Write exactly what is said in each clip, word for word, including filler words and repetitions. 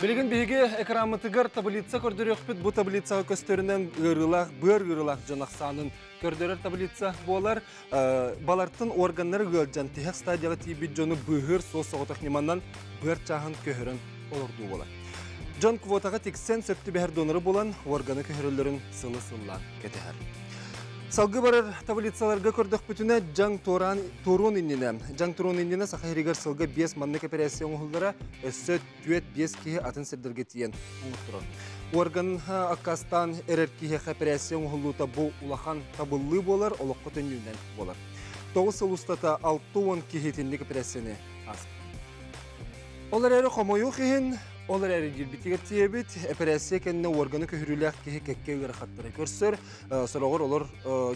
Белгин биге экранмы тигер таблица көрдөрөкпүт бу таблица көстөрүнөн гырылак бөр гырылак жанаксанын көрдөрөр таблица болар балартын органдары көлжан тех стадияга тийби жону бөхөр сосоготок немандан бөр чагын көһөрөн олорду болар. Жон квотага тексен сөптү бер донору болан органы көһөрөлөрүн сылы-сылла кетер. Салгы барар таблицаларга көрдөх бүтүнө жаң торан торон иннине, жаң торон иннине сахаригер салгы бес маннык операция оңулдара өссө түөт бес ки атын сердерге тиен оңулдуран. Орган акастан эрер кихе операция оңулута бу улахан табыллы болар, олокко төннүнөн болар. Тогуз ыл устата алты он кихетинник операцияны аз. Олар эрер хомою кихин, олар әрегер бітігер тиебіт, операция кәніне органы көхірілік кеге кәкке ғырақаттары көрсір, сұрағыр олар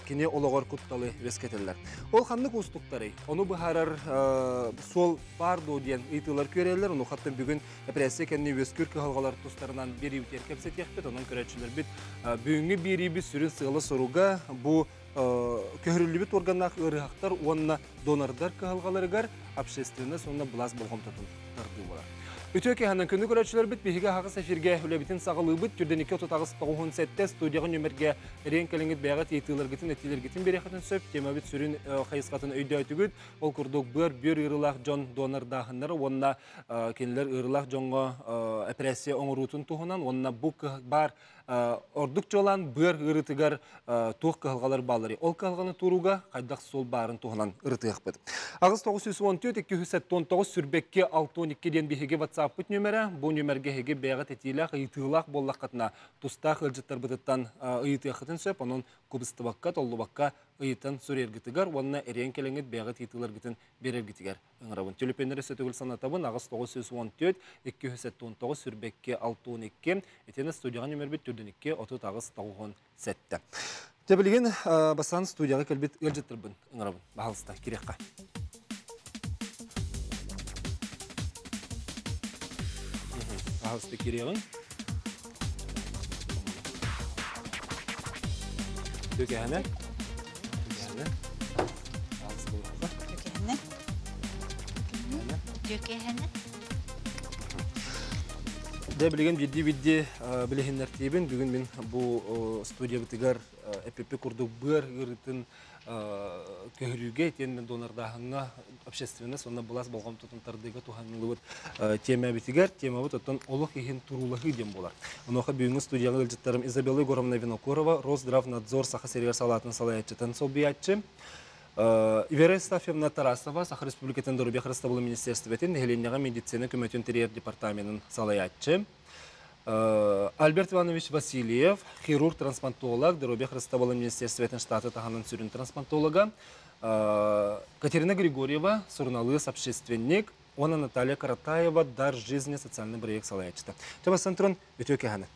кене олағар күтталы вескетелер. Ол қанлық ұстықтары, оны бұхарар сол барды оден ұйтылар көрелер, оны қаттың бүгін операция кәніне өскүр күхалғалар тұстарынан бері өтер кәпсет ектіт, оның көрәтшілер біт бүгінгі бері бі сүрін сығылы сұруға бұ көхірілі біт органақ ғырақттар, онына донардар күхалғаларығар апшестіліні сонына бұлаз болғым тұтын тұрды болар. Үтөке ханын күні көрәтшілер біт, бейігі хағы сәшірге үләбетін сағылы біт, түрден екі отағыз тоғын сәтті студияғы нөмірге рен кәліңгіт бәғат етілер гетін, әтілер гетін берекетін сөп, тема біт сүрін қайысқатын өйді өйті гүт, ол күрдік бұр бүйір үйрілақ жон донардағынлар, онына кенілер үйрілақ жонға операция оңырутын тұғынан, онына бұқ бар ордық жолан бұр үйрітігер тұқ қағылғалар балыры. Ол қағылғаны тұруға қайдақ сол барын тұғынан үйрітіғақ бұд. Ағыз тоғыз жүз он төрт, екі жүз тоғыз, сүрбекке алты он екіден бейігі ватсап Сапыт нөмірі, бұл нөмірге хеге бәғат әтейлі ұйтығылақ боллақ қатына тұстақ үлжеттар бұдыттан ұйты әқытін сөп, оның көбісті баққа, толы баққа ұйтын сүр ергітігер, онына әрен келіңет бәғат етілер гетін берер гетігер. Үңірабын. Телепендері сөтігіл санатабын, ағыз тоғыз жүз он төрт, екі жүз он тоғыз, сүрбекке алты он екі, әтені студияға нөмірбет түрденікке отыз тоғыз сәтті. Дәбілген басан студияға көлбет үлжеттірбін. Үңірабын. Бағалыста, керекқа. Ağızda kireyağın. Dökehane. Dökehane. Ağızda olanda. Dökehane. Dökehane. De bilgin ciddi ciddi bilehinler teyibin. Bugün ben bu studiya bitigar E P P kurdu bığır gırıtın көһүрүүгө тенен донордагына общественность онда булас болгон тутумтардыга туханылып тема битигер тема бут оттон олуг ихин турулугы дем болар. Онохо бүгүнкү студияга элжиттарым Изабелла Горомна Винокурова, Росздравнадзор саха сервер салатын салаятчытын собиятчы, Вера Стафьевна Тарасова, Саха Республикатын Дорубия Хрыстабылы Министерствоветін, Хеленяға медицина көмөтін терер департаментын салаятчы, Альберт Иванович Васильев, хирург-трансплантолог, Дорубия Хрыстабылы Министерствоветін штаты тағанын сүрін трансплантолога, Катерина Григорьева, сурналыс общественник, она Наталья Каратаева, дар жизни социальный проект салаячыта. Чабасантрон, үтөкеғаны.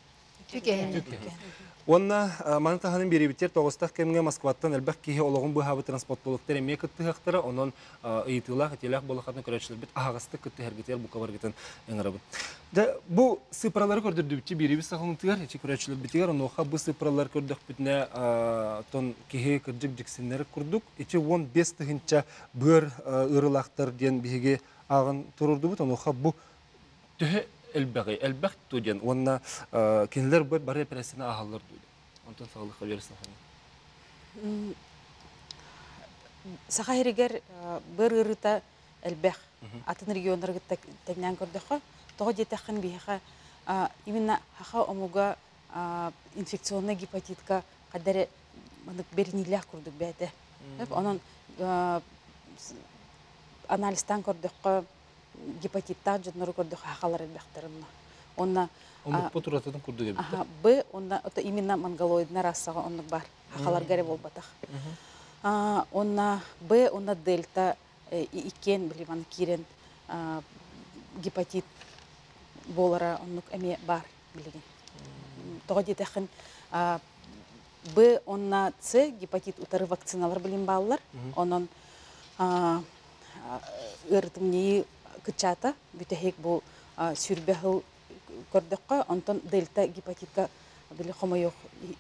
Онна мантаһанын беребиттер тогустак кемге Москваттан элбек кихи ологун быһабы транспорттолуктар эмне кыттыхактара онон ыйтылах телах болахатын көрөчүлөр бит агасты кытты хергетер бу кабар кетен эңрабы. Да бу сыпралар көрдүрдүпчи береби сагынтыгар эчи көрөчүлөр битигер оноха бу сыпралар көрдөк бүтне тон кихи кырдык диксиндер курдук эчи он бес тыгынча бөр ырылактар ден биге агын турурдубут оноха бу тө Элбеғи, элбеғ түден, онына кенілер бөт бары әпересіне ағалыр түден. Онтан сағылыққа бересін қаным. Сақа әрігер бір ғырыта әлбеғ, атын регионлар тәгінен көрдіқі, тоғы детәқін бейіға, именно хақа омуға инфекционна гепатитка қадары берінілі көрдік бәді. Оның аналистан көрдіқі, гепатиттар жоннору көрдік хақалар әлбәқтарымна. Онна... Омық бұтыр атадың көрді кәбетті? Аха, бұ, онна, ота именно монголоидна расаға онның бар. Хақалар ғарев ол батақ. Онна, бұ, онна дельта, икен, білеман, кирен, гепатит болара онның әме бар, білеген. Тоға детәқін, бұ, онна, ц, гепатит ұтары вакциналар білем балылар. Оның... эрдмни кчата битехик бо сюрбеху кордека антон дельта гипотика били хамаёх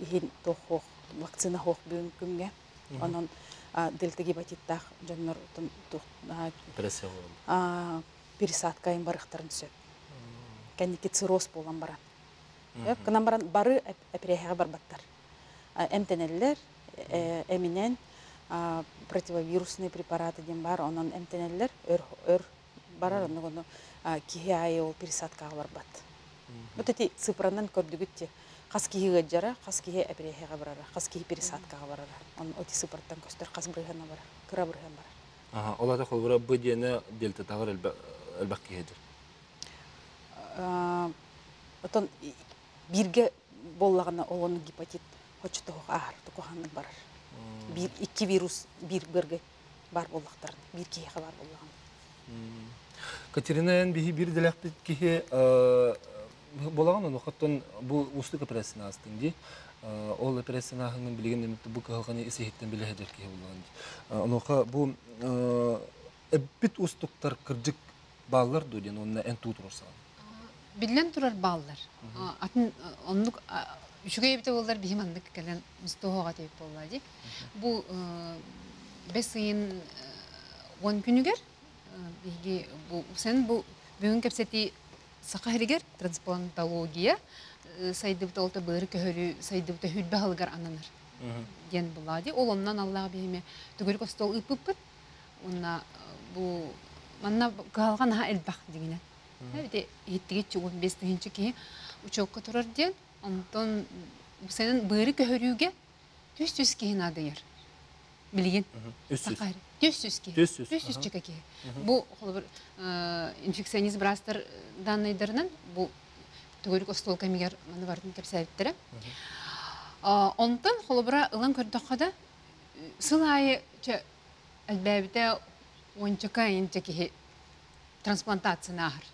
хин тохох вакцина хох бюнкунге анон дельта гипотитах жаннор тох пересадка им барахтарнсе каникит сирос поламбара канамбаран бары апрехе барбаттар эмтенеллер эминен противовирусные препараты дембар онон эмтенеллер өр барар онного кихиаео пересадка барбат. Вот эти цифранан кордугутти хаскихи гаджара, хаскихи апрехе барара, хаскихи пересадка барара. Он эти цифртан костер хасбрыхан барар, крабрыхан барар. Ага, Аллах тахол бара бедена дельта тавар албакихедер. Отон бирге боллагана олону гепатит хочто ахар токоханны барар. Бир икки вирус бир бирге бар боллактар, бирге хабар боллаган. Катерина эн бихи бир делектит кихи болаган ону хаттан бу устык операцияны астынди. Ол операцияны ахынын билген эмитти бу кахалганы эсихиттен билехедер кихи боллаган. Онуха бу эббит устуктар кырджик баллар доден онна эн тутурсаган. Билен турар баллар. Атын оннук үшүгэй бите болдар бихиманнык кэлэн мустуғоға тейп боллади. Бу бесыйын он күнігер, сэн бу бүгін кәпсети сақарыгер, трансплантология, сайды бұта олта бұры көхөрі, сайды бұта хүлбі халығар ананар ден боллади. Ол оннан Аллаға бейме түгір көстол ұйпыппыр, онна бу манна қалған аға әлбақ дегенен. Еттігетші он бестігінші кейі учоққа тұрар ден. Антон, сенің бұры көріуге төс-төс кейін ады ер. Білген? Сақар. Төс-төс кейін. Төс-төс чека кейін. Бұл инфекционист бірастыр данайдарынан бұл түгілік остол кәмегер маңы бардың кәпсәйіптері. Антон, қолыбыра ұлан көрдіққада сыл айы әлбәбіде ончыка енчі кейі трансплантацияны ағыр.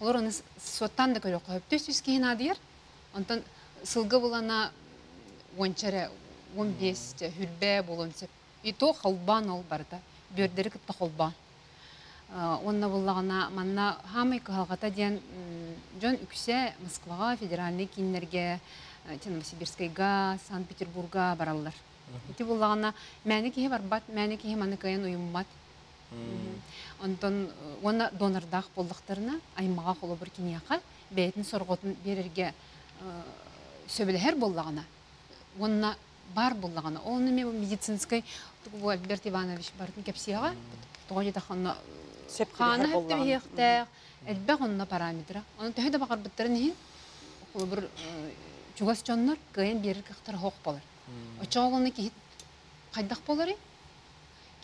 Олар оны соттан да көрі қойып төс-төс кейін ады ер. Антон сылгы болана ончара он бесте хүлбе болонсеп. И то холбан ол барда. Бөрдері кітті холбан. Онна болағына манна хамай кағалғата ден жон үксе Москваға, федеральный кинерге, Новосибирскайға, Санкт-Петербурга баралар. Эти болағына мәні кеге барбат, мәні кеге маны кайын ойымбат. Антон онна донордақ болдықтарына аймаға қолы бір кенеяқа бәйтін сорғотын берерге сөбілер боллағына, онына бар боллағына. Оны мен медицинскай Альберт Иванович бардың кәпсияға, тұға жетақанына қаны әтті бейіқтәқ, әлбәқ онына параметра. Оны төхеді бақар бұттырын ең, құлы бір жүгас жоннар ғайын берік қықтыр хоқ болар. Өтшіға олыны кейт қайдақ болар ең,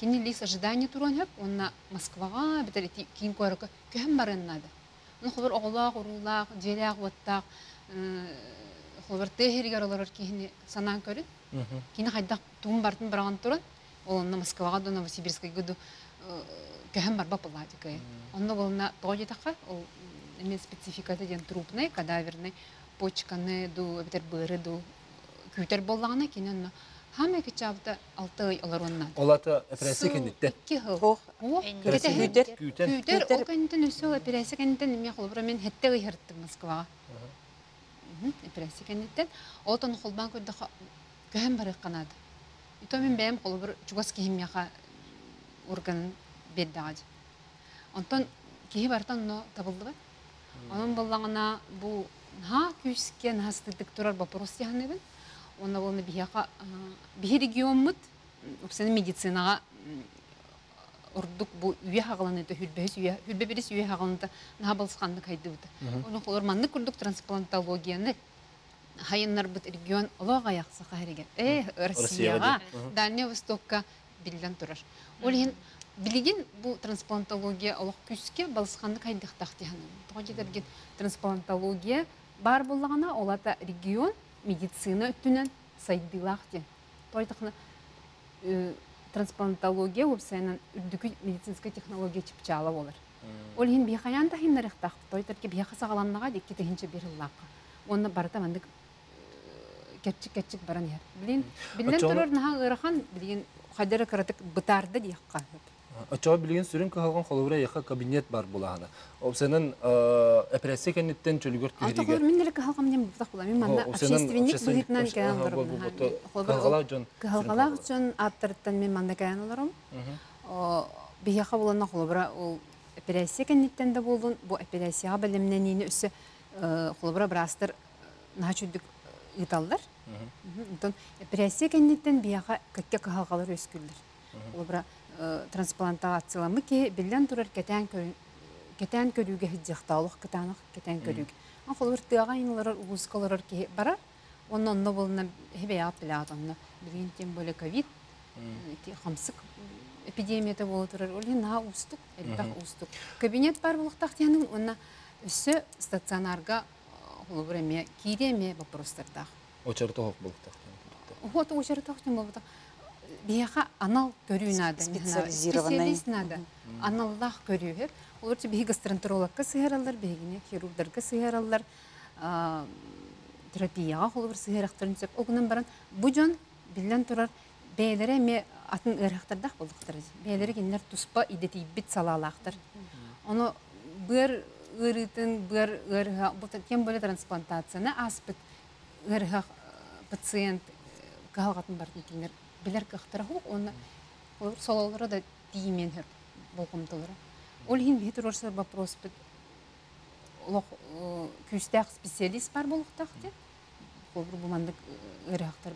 кені лейс ажыдайны тұруын өп, онына Москваға бітір еті кейін көрікі көхім барынын ады. Оны құлы бір оғылақ, ұрулақ, дверяқ, оттақ, Хлобертехер яралар кихни санан көрін. Кені қайда туын бартын бараған тұрын. Ол онына Москваға до Новосибирскай күді көхім бар бапылады көйін. Онына болына тоғы жетаққа, ол әмен спецификаты ден трупны, кадаверны, почканы, ду, әбітер бұры, ду, күйтер боллағына кені онына. Хамы кечапты алты ой олар онына. Олаты әперәсі кәндетті? Су, екі ғыл. Күйтер? Күйтер, ол кәндеттен өсі ол әперәсі кәндеттен Эпирасикенеттен, отон холбан көрді көм барық қанады. Ито мен бәйім қолы бір чугас кейім яқа органын берді ағады. Онтан кейі бартан оны табылды бән. Оның болағына бұл наға күйіске нағастыдық тұрар бапырос яғаны бән. Оны болына бейі регион мұд, өпсені медицинаға ұрдық бұл үйе қағыланды, үлбе берес үйе қағыланды нағабалысқанды қайды бұды. Оның қолырманды күрдік трансплантологияны хайынлар бұд регион ұлаға яқсы қағыреген. Э, Россияға, Дальний Востокқа білген тұрар. Олығын білген бұл трансплантология ұлақ күске балысқанды қайдықтақты ғаным. Тұға кедерген трансплантология бар болағына олата регион медицина үттінен сайдылақты. Тұға трансплантология өпсайынан үрдігі медицинскай технология чіпчалы олар. Олығын бейхаян тағын нарықтақты, тойтарке бейхаса қаланнаға декке тағыншы беріллаққа. Оны барда мәндік кәтчік-кәтчік баран ер. Білген тұрыр наға ғырған, білген қадері қыратық бұтарды дейіққа. Açabildiğin sürün kalan kalıbıra yakın kabinet var bulağına. O senin epresi kendinden çölgört kiri. Artık olur mindelik kalan diyem budak bulam. Min bana общественник bulitnen kalan olurum. Kalan kalan için attırttan min bana kalan olurum. Bir yakın bulan kalıbıra o epresi kendinden de buldun. Bu epresi ha belimden yine üsse kalıbıra brastır naçüldük italler. Don epresi kendinden bir yakın kaç kalan kalır özgürler. Kalıbıra трансплантациялы ки билен турар кетен кетен көрүгө жакталык кетен кетен көрүг. Ал холор тыгайнылар узкалар ки бара. Онун ноболна хебея апладанна. Билген тем боле ковид ти хамсык эпидемияда болотурар. Олин на устук, элбак устук. Кабинет бар булуктак тянын онна үсө стационарга холор эме киреме вопростарда. Очерток булуктак. Вот очерток тем болуктак. Бияха анал көрүү надо, специализированный надо. Аналлах көрүү. Олар беги гастроэнтерологка сыйраллар, бегине хирургдарга сыйраллар, терапияга олар сыйрактарын сеп. Огунан баран бу жон билен турар бейлере ме атын ырактардак болдуктар. Бейлере кинлер туспа идети бит салалактар. Аны бир ырытын, бир ырга, бу тем более трансплантацияны аспыт ырга пациент калгатын бардын кинлер. Билер кахтараху, он сололора да тименер, болкомтолора. Олгин бейтурорса вопрос, лох кюстях специалист бар болуктахте, колбру бумандык эрахтар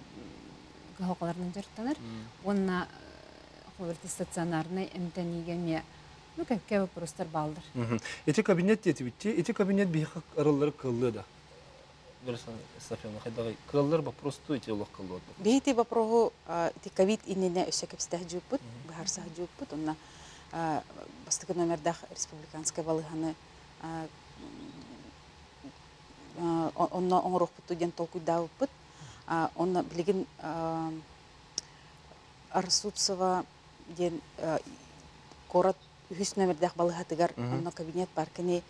гахаларнын жертанер, он на холверти стационарный эмтенигеме, ну какие вопросы балдар. Эти кабинеты эти ведь, эти кабинеты бихак роллер калледа. Каллар вопрос стоит Аллах каллар. Бейти вопросу ти ковид и не не усякие стажупут, бахарсажупут, он на бастык номер дах республиканской валыганы, он на он рухпуту ден толку даупут, он на блигин арсутсова ден город хюс номер дах валыгатыгар, он на кабинет паркани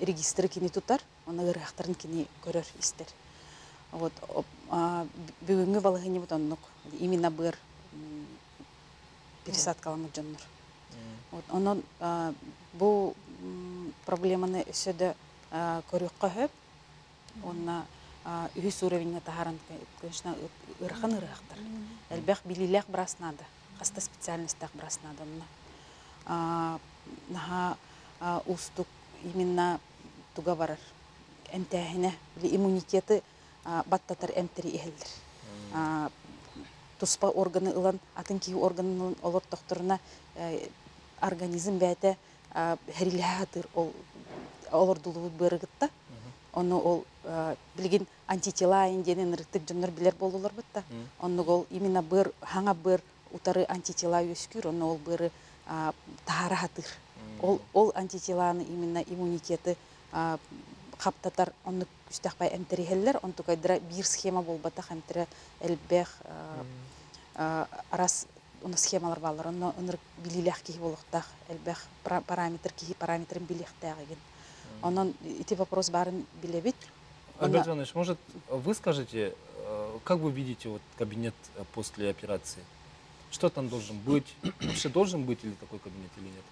регистры кини тутар. Он аграхтарн кини корер истер. Вот бюджетные валгини вот он нок именно бир пересадка ламуджаннер. Вот он бо проблема не всегда корюкахеб. Он на весь уровень натагаран конечно ирхан ирахтар. Эльбех билилях брас надо. Хаста специальностях брас надо. На устук именно тугавар. Эмтехине или иммунитеты баттатар эмтери эхелдер. Туспа органы илан, атынки органы олор тохторуна организм бәйте херилхатыр олор дулуут бөрігітті. Оны ол білген антитела инденен рыттық жонлар білер болулар бітті. Оны ол именно бөр, хаңа бөр утары антитела өскүр, оны ол бөрі тахарахатыр. Ол антителаны именно иммунитеті Хаптатар онны күстәкбай әмтерихеллер, он түкайдыра бір схема болбатақ әмтері әлбәқ арас оны схемалар балар, оны өнір біліләқ кейі болуқтақ, әлбәқ параметр кейі параметрін біліқтәғ еген. Онын ити вопрос барын білебет. Альберт Иванович, может, вы скажете, как вы видите кабинет после операции? Что там должен быть? Вообще должен быть ли такой кабинет или нет?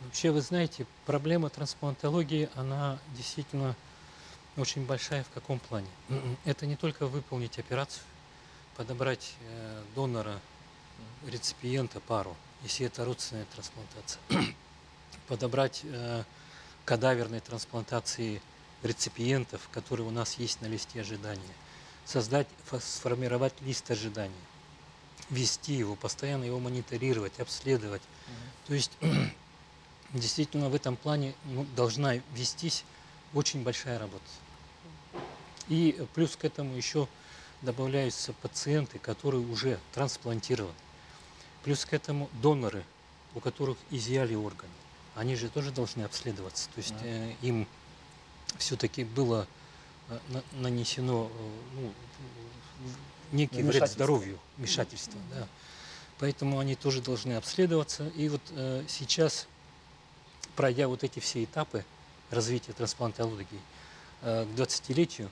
Вообще, вы знаете, проблема трансплантологии, она действительно очень большая в каком плане. Это не только выполнить операцию, подобрать э, донора, реципиента, пару, если это родственная трансплантация, подобрать э, кадаверные трансплантации реципиентов, которые у нас есть на листе ожидания, создать, сформировать лист ожиданий, вести его, постоянно его мониторировать, обследовать. То есть... Действительно, в этом плане ну, должна вестись очень большая работа. И плюс к этому еще добавляются пациенты, которые уже трансплантированы. Плюс к этому доноры, у которых изъяли органы. Они же тоже должны обследоваться. То есть да. э, им все-таки было э, на, нанесено э, ну, некий вред здоровью, вмешательство. Да. Да. Поэтому они тоже должны обследоваться. И вот э, сейчас... Пройдя вот эти все этапы развития трансплантологии, к двадцатилетию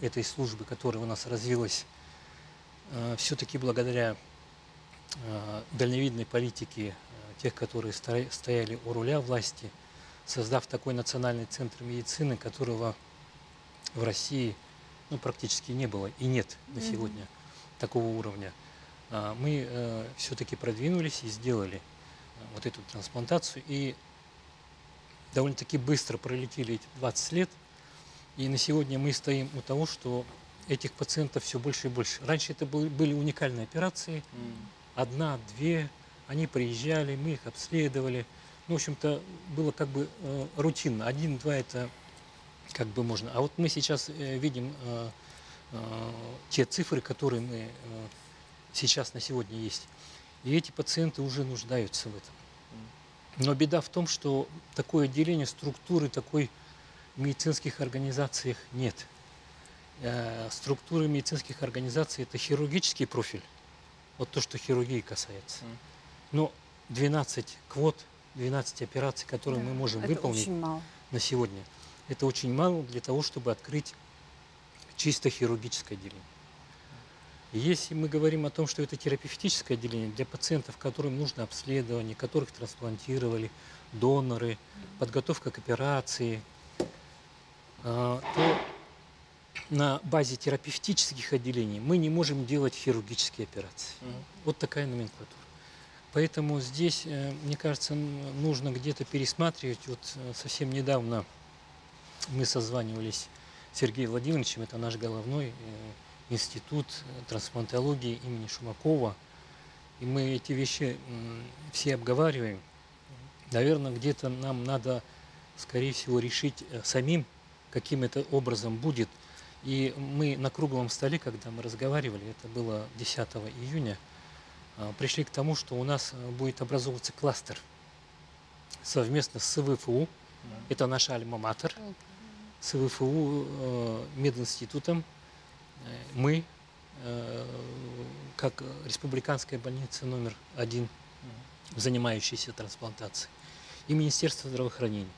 этой службы, которая у нас развилась, все-таки благодаря дальновидной политики тех, которые стояли у руля власти, создав такой национальный центр медицины, которого в России ну, практически не было и нет на сегодня mm-hmm. такого уровня. Мы э, все-таки продвинулись и сделали вот эту трансплантацию. И довольно-таки быстро пролетели эти двадцать лет. И на сегодня мы стоим у того, что этих пациентов все больше и больше. Раньше это были уникальные операции. Mm. Одна, две. Они приезжали, мы их обследовали. Ну, в общем-то, было как бы э, рутинно. Один-два это как бы можно. А вот мы сейчас э, видим э, э, те цифры, которые мы... Э, сейчас на сегодня есть. И эти пациенты уже нуждаются в этом. Но беда в том, что такое отделение, структуры такой в медицинских организациях нет. Структуры медицинских организаций – это хирургический профиль, вот то, что хирургии касается. Но двенадцать квот, двенадцать операций, которые да, мы можем выполнить на сегодня, это очень мало для того, чтобы открыть чисто хирургическое отделение. Если мы говорим о том, что это терапевтическое отделение для пациентов, которым нужно обследование, которых трансплантировали, доноры, подготовка к операции, то на базе терапевтических отделений мы не можем делать хирургические операции. Вот такая номенклатура. Поэтому здесь, мне кажется, нужно где-то пересматривать. Вот совсем недавно мы созванивались с Сергеем Владимировичем, это наш головной институт трансплантологии имени Шумакова. И мы эти вещи все обговариваем. Наверное, где-то нам надо, скорее всего, решить самим, каким это образом будет. И мы на круглом столе, когда мы разговаривали, это было десятого июня, пришли к тому, что у нас будет образовываться кластер совместно с С В Ф У, это наша альма-матер, С В Ф У, мединститутом. Мы, как республиканская больница номер один, занимающаяся трансплантацией, и Министерство здравоохранения.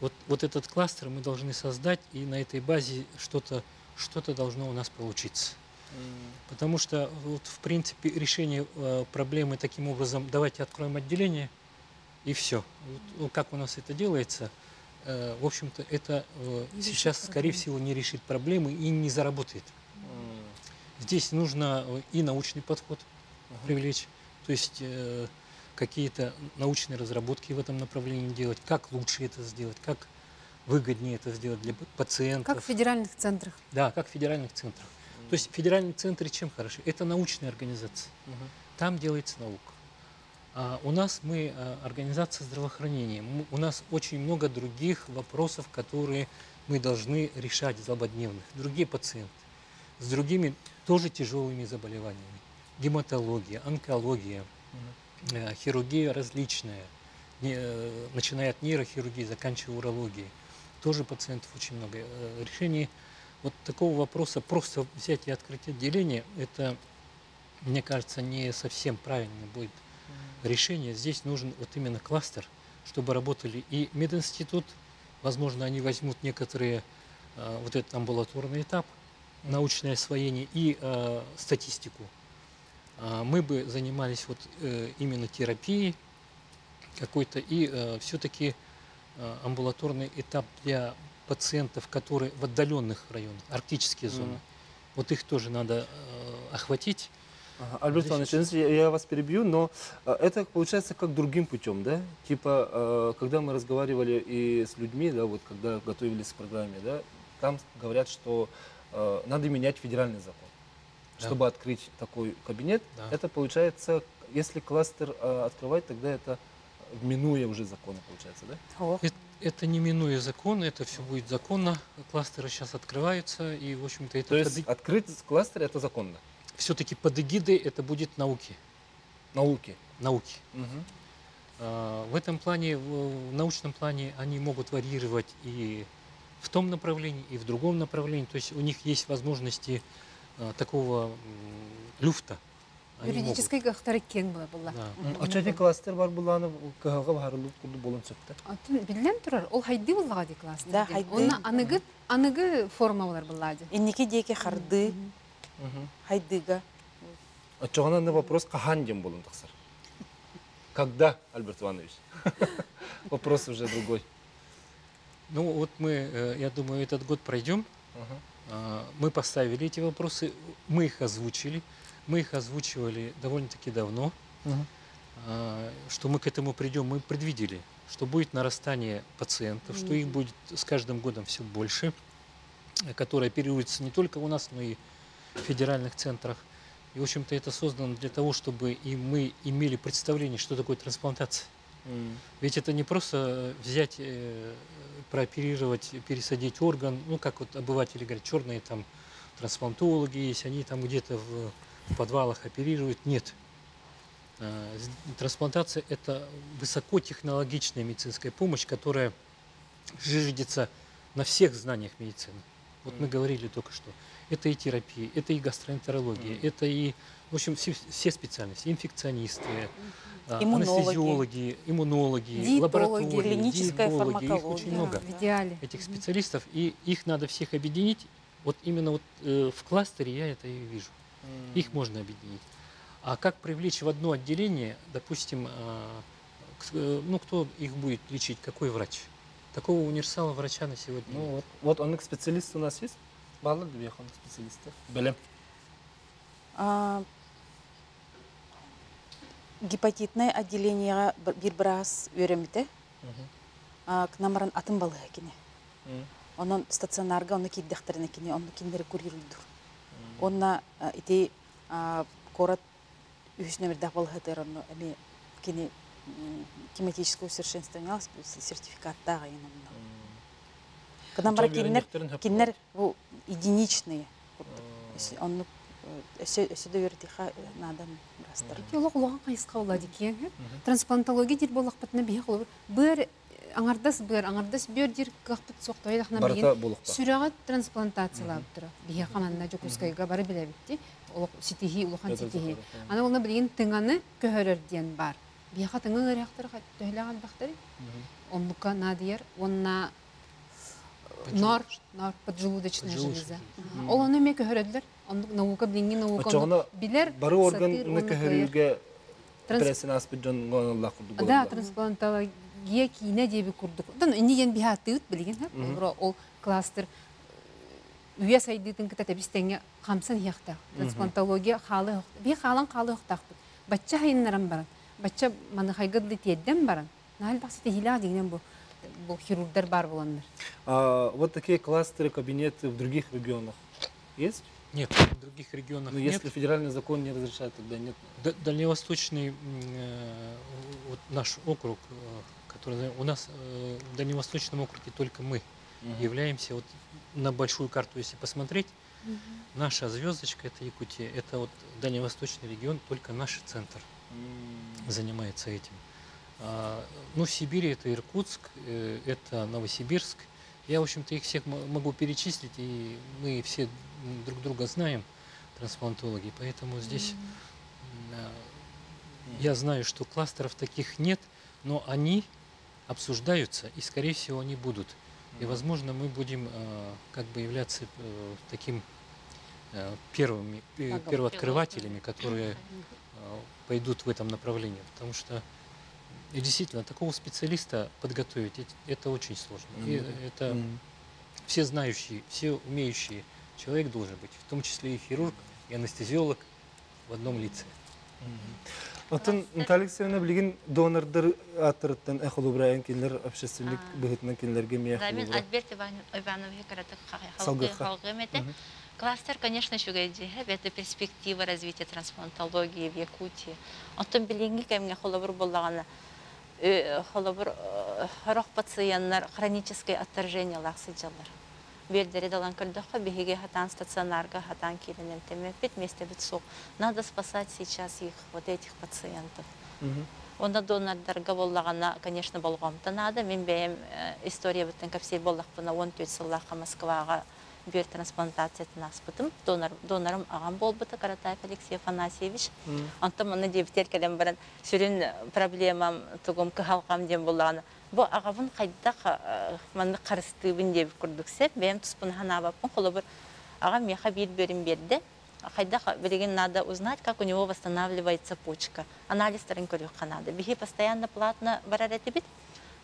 Вот, вот этот кластер мы должны создать, и на этой базе что-то что-то должно у нас получиться. Потому что, вот, в принципе, решение проблемы таким образом, давайте откроем отделение, и все. Вот, как у нас это делается, в общем-то, это не сейчас, скорее всего, не решит проблемы и не заработает. Здесь нужно и научный подход ага. привлечь, то есть э, какие-то научные разработки в этом направлении делать, как лучше это сделать, как выгоднее это сделать для пациентов. Как в федеральных центрах. Да, как в федеральных центрах. Ага. То есть федеральные центры чем хороши? Это научные организации, ага. там делается наука. А у нас мы организация здравоохранения, мы, у нас очень много других вопросов, которые мы должны решать злободневных. Другие пациенты с другими тоже тяжелыми заболеваниями. Гематология, онкология, mm-hmm. э, хирургия различная, не, э, начиная от нейрохирургии, заканчивая урологией. Тоже пациентов очень много. Э, решение вот такого вопроса просто взять и открыть отделение, это, мне кажется, не совсем правильно будет mm-hmm. решение. Здесь нужен вот именно кластер, чтобы работали и мединститут, возможно, они возьмут некоторые, э, вот этот амбулаторный этап, научное освоение и э, статистику. А мы бы занимались вот, э, именно терапией какой-то и э, все-таки э, амбулаторный этап для пациентов, которые в отдаленных районах, арктические зоны. Mm-hmm. Вот их тоже надо э, охватить. Ага. Альберт Иванович, здесь... я вас перебью, но это получается как другим путем, да? Типа, э, когда мы разговаривали и с людьми, да, вот когда готовились к программе, да, там говорят, что надо менять федеральный закон, да. чтобы открыть такой кабинет. Да. Это получается, если кластер э, открывать, тогда это минуя уже законы, получается, да? Это, это не минуя закон, это все будет законно. Кластеры сейчас открываются, и, в общем-то, это... То есть под... открыть кластер – это законно? Все-таки под эгидой это будет науки. Науки? Науки. Угу. А, в этом плане, в, в научном плане они могут варьировать и... в том направлении и в другом направлении. То есть у них есть возможности э, такого э, люфта. Юридический кахтары кең была. А чади кластер бар буланы кага барылып кулды болын чыкты. Билем турар, ол хайди буллагы кластер. Да, онна аныгы аныгы формалар буллады. Энеке деке харды. Хайдыга. Отчего на вопрос кахандем был он таксар? Когда, Альберт Иванович? Вопрос уже другой. Ну вот мы, я думаю, этот год пройдем. Ага. Мы поставили эти вопросы, мы их озвучили. Мы их озвучивали довольно-таки давно. Ага. Что мы к этому придем, мы предвидели, что будет нарастание пациентов, что их будет с каждым годом все больше, которые оперируются не только у нас, но и в федеральных центрах. И, в общем-то, это создано для того, чтобы и мы имели представление, что такое трансплантация. Mm. Ведь это не просто взять, э, прооперировать, пересадить орган, ну, как вот обыватели говорят, черные там трансплантологи есть, они там где-то в, в подвалах оперируют. Нет. Э, трансплантация – это высокотехнологичная медицинская помощь, которая зиждется на всех знаниях медицины. Вот mm. мы говорили только что. Это и терапия, это и гастроэнтерология, mm. это и, в общем, все, все специальности. Инфекционисты, иммунологи, анестезиологи, иммунологи, диетологи, лаборатории, клиническая фармакология. Очень да. много в идеале. Этих специалистов. И их надо всех объединить. Вот именно вот, э, в кластере я это и вижу. Mm. Их можно объединить. А как привлечь в одно отделение, допустим, э, э, ну, кто их будет лечить, какой врач? Такого универсала врача на сегодня. Ну, вот, вот он, специалист у нас есть? Бала две он специалистов. Были. А, гепатитное отделение бирбрас уремите. К нам ран атом балы кини. Он стационарга, он кид докторы кини, он киндер курирует. Он на эти корот южный мир дабал хатер, он они кини климатическое усовершенствование сертификат тага и нам нам. Когда кинер единичные, он сюда вертиха надо растер. Лог лога искала дикие. Трансплантология дирболах поднабихал. Бер ангардас бер ангардас бер дир кахпет сохтая дахнабин. Сюрат трансплантация лабтра. Бихаман на жокускай габар белевити. Лог ситихи лохан ситихи. Она волна блин тенгане кухерер ден бар. Бияха тыңгы реактор хат төлөгөн бактыр. Онлукка надыр, онна нор, нор поджелудочная железа. Ол аны меке көрөдүлөр. Ондук наука билинги наука билер. Бары органны көрүүгө трансплантация бирден гонолла курдук. Да, трансплантология кийне деби курдук. Дын индиген биатыт билген ха. Ол кластер уясайдытын кытта бистенге камсын якта. Трансплантология халы, би халан халы хтак. Бачча хайннарам барат. Бачча маны хайгыды тедден баран. Нал баксите хилага деген бу бу хирургдар бар болондар. А вот такие кластеры, кабинеты в других регионах есть? Нет, в других регионах нет. Но если федеральный закон не разрешает, тогда нет. Дальневосточный вот наш округ, который у нас в дальневосточном округе только мы угу. являемся. Вот на большую карту, если посмотреть, угу. наша звездочка это Якутия, это вот дальневосточный регион, только наш центр занимается этим. А, ну, в Сибири это Иркутск, это Новосибирск. Я, в общем-то, их всех могу перечислить, и мы все друг друга знаем, трансплантологи, поэтому здесь mm-hmm. я знаю, что кластеров таких нет, но они обсуждаются, и, скорее всего, они будут. Mm-hmm. И, возможно, мы будем э, как бы являться э, таким э, первыми, э, первооткрывателями, которые... пойдут в этом направлении, потому что и действительно такого специалиста подготовить это очень сложно. Mm-hmm. И это mm-hmm. все знающие, все умеющие человек должен быть, в том числе и хирург, и анестезиолог в одном лице. Антон Алексеевна, блин, донор даратырттан эхолубраен кинлер общественник быхытнан кинлерге мия. Да, мен Альберт Иванович каратык халгы халгымете. Кластер, конечно, чугайди. Это перспектива развития трансплантологии в Якутии. Антон Белинги, конечно, холобур боллана, холобур рох пациентнер хроническое отторжение лаксиджалар. Вердери далан калдаха беги хатан стационарга хатан киленем теме пять месте бицу. Надо спасать сейчас их вот этих пациентов. Он на донор дарга боллана, конечно, болгомта надо. Мы беем история вот тенка все боллах понавон туицаллаха Москвага. Биотрансплантация нас потом донор донором Агамбол был Каратаев Алексей Афанасьевич. Он там он надеялся, что он будет решен проблемам того, как халкам дем боллана. Бо Агавун ходит, ман харсты виндев курдуксе, бем туспунханава пон холобер. Агам я хабир берем берде, Хайдаха, берегин, надо узнать, как у него восстанавливается почка. Анализ таринкорюха надо. Беги постоянно платно бараретибит,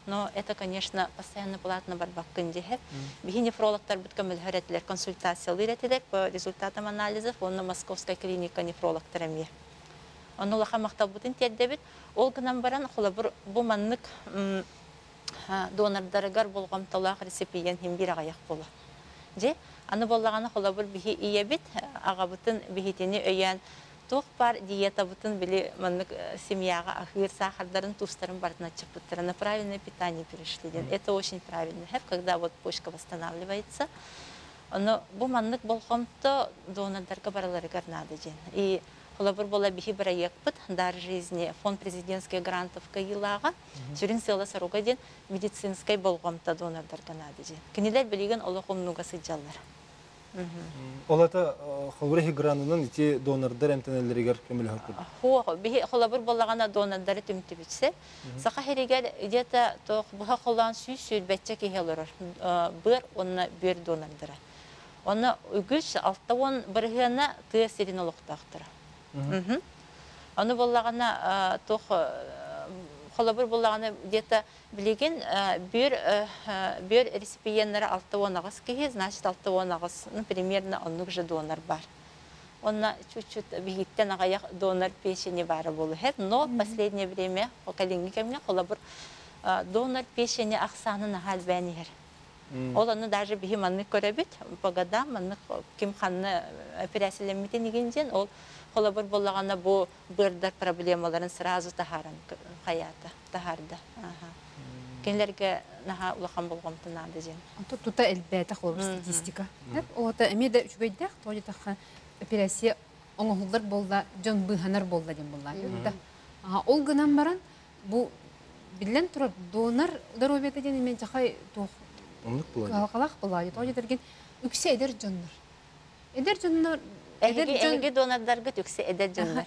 но это, конечно, постоянно платно барбаккандихе. Беги нефрологтар биткамельгаретлер консультация лиретидек по результатам анализов он на московской клинике нефрологтерами. Он улаха махтабутин теддебит, олга нам баран холабур буманник донор дарагар болгам талах реципиент химбираяк пола. Де, оно боллагана холабур беги иебит, агабутин бегитени оян. Тох пар диета бутин были манник семьяга ахир сахар дарен тустарен бартначепутера на правильное питание перешли. Это очень правильно, когда вот почка восстанавливается. Но буманник болгам то донор даркабарларигар надо день. И холабур была беги проектпут дар жизни фонд президентских грантов каилага тюрин села сорок один медицинской болгамта донор дарганадиди. Книдаль билиган олохом много сиджаллар. Олата холабурихи грантунан ити донор дарем тенелеригар кемилхакуд. Хо беги холабур боллагана донор даретим тибитсе. Сахахиригар идета то буха холан сюсюр бетчеки хелорар бир он бир донор дара. Он угуш алтавон бархена тесерин олохтахтара. Оно боллагана тох холабур боллагана где-то блиген бир бир реципиеннер алтавонагас киги, значит алтавонагас, ну примерно он уже донор бар. Он чуть-чуть бегите нагаяк донор печени бара болует, но в последнее время околингиками холабур донор печени ахсаны нагальбенир. Оланы даже беги манны корабит, по годам манны кимханны переселемите нигенден, ол холабур боллагана бу бирдер проблемаларын сразу тахаран хаята тахарда. Кинлерге наха улахан болгомту нады жен. Тут тута элбэта холабур статистика. Олата эмеда үчбэйдэх толи тахан операция оңохулдар болда, жон быханар болда ден болла. Ол гынан баран бу билен турар донор даробета ден имен чахай тох. Онлык болайы. Калах болайы. Толи дерген үксе эдер жондар. Эдер жондар. Эдерге донордарга түксе эдерджандар.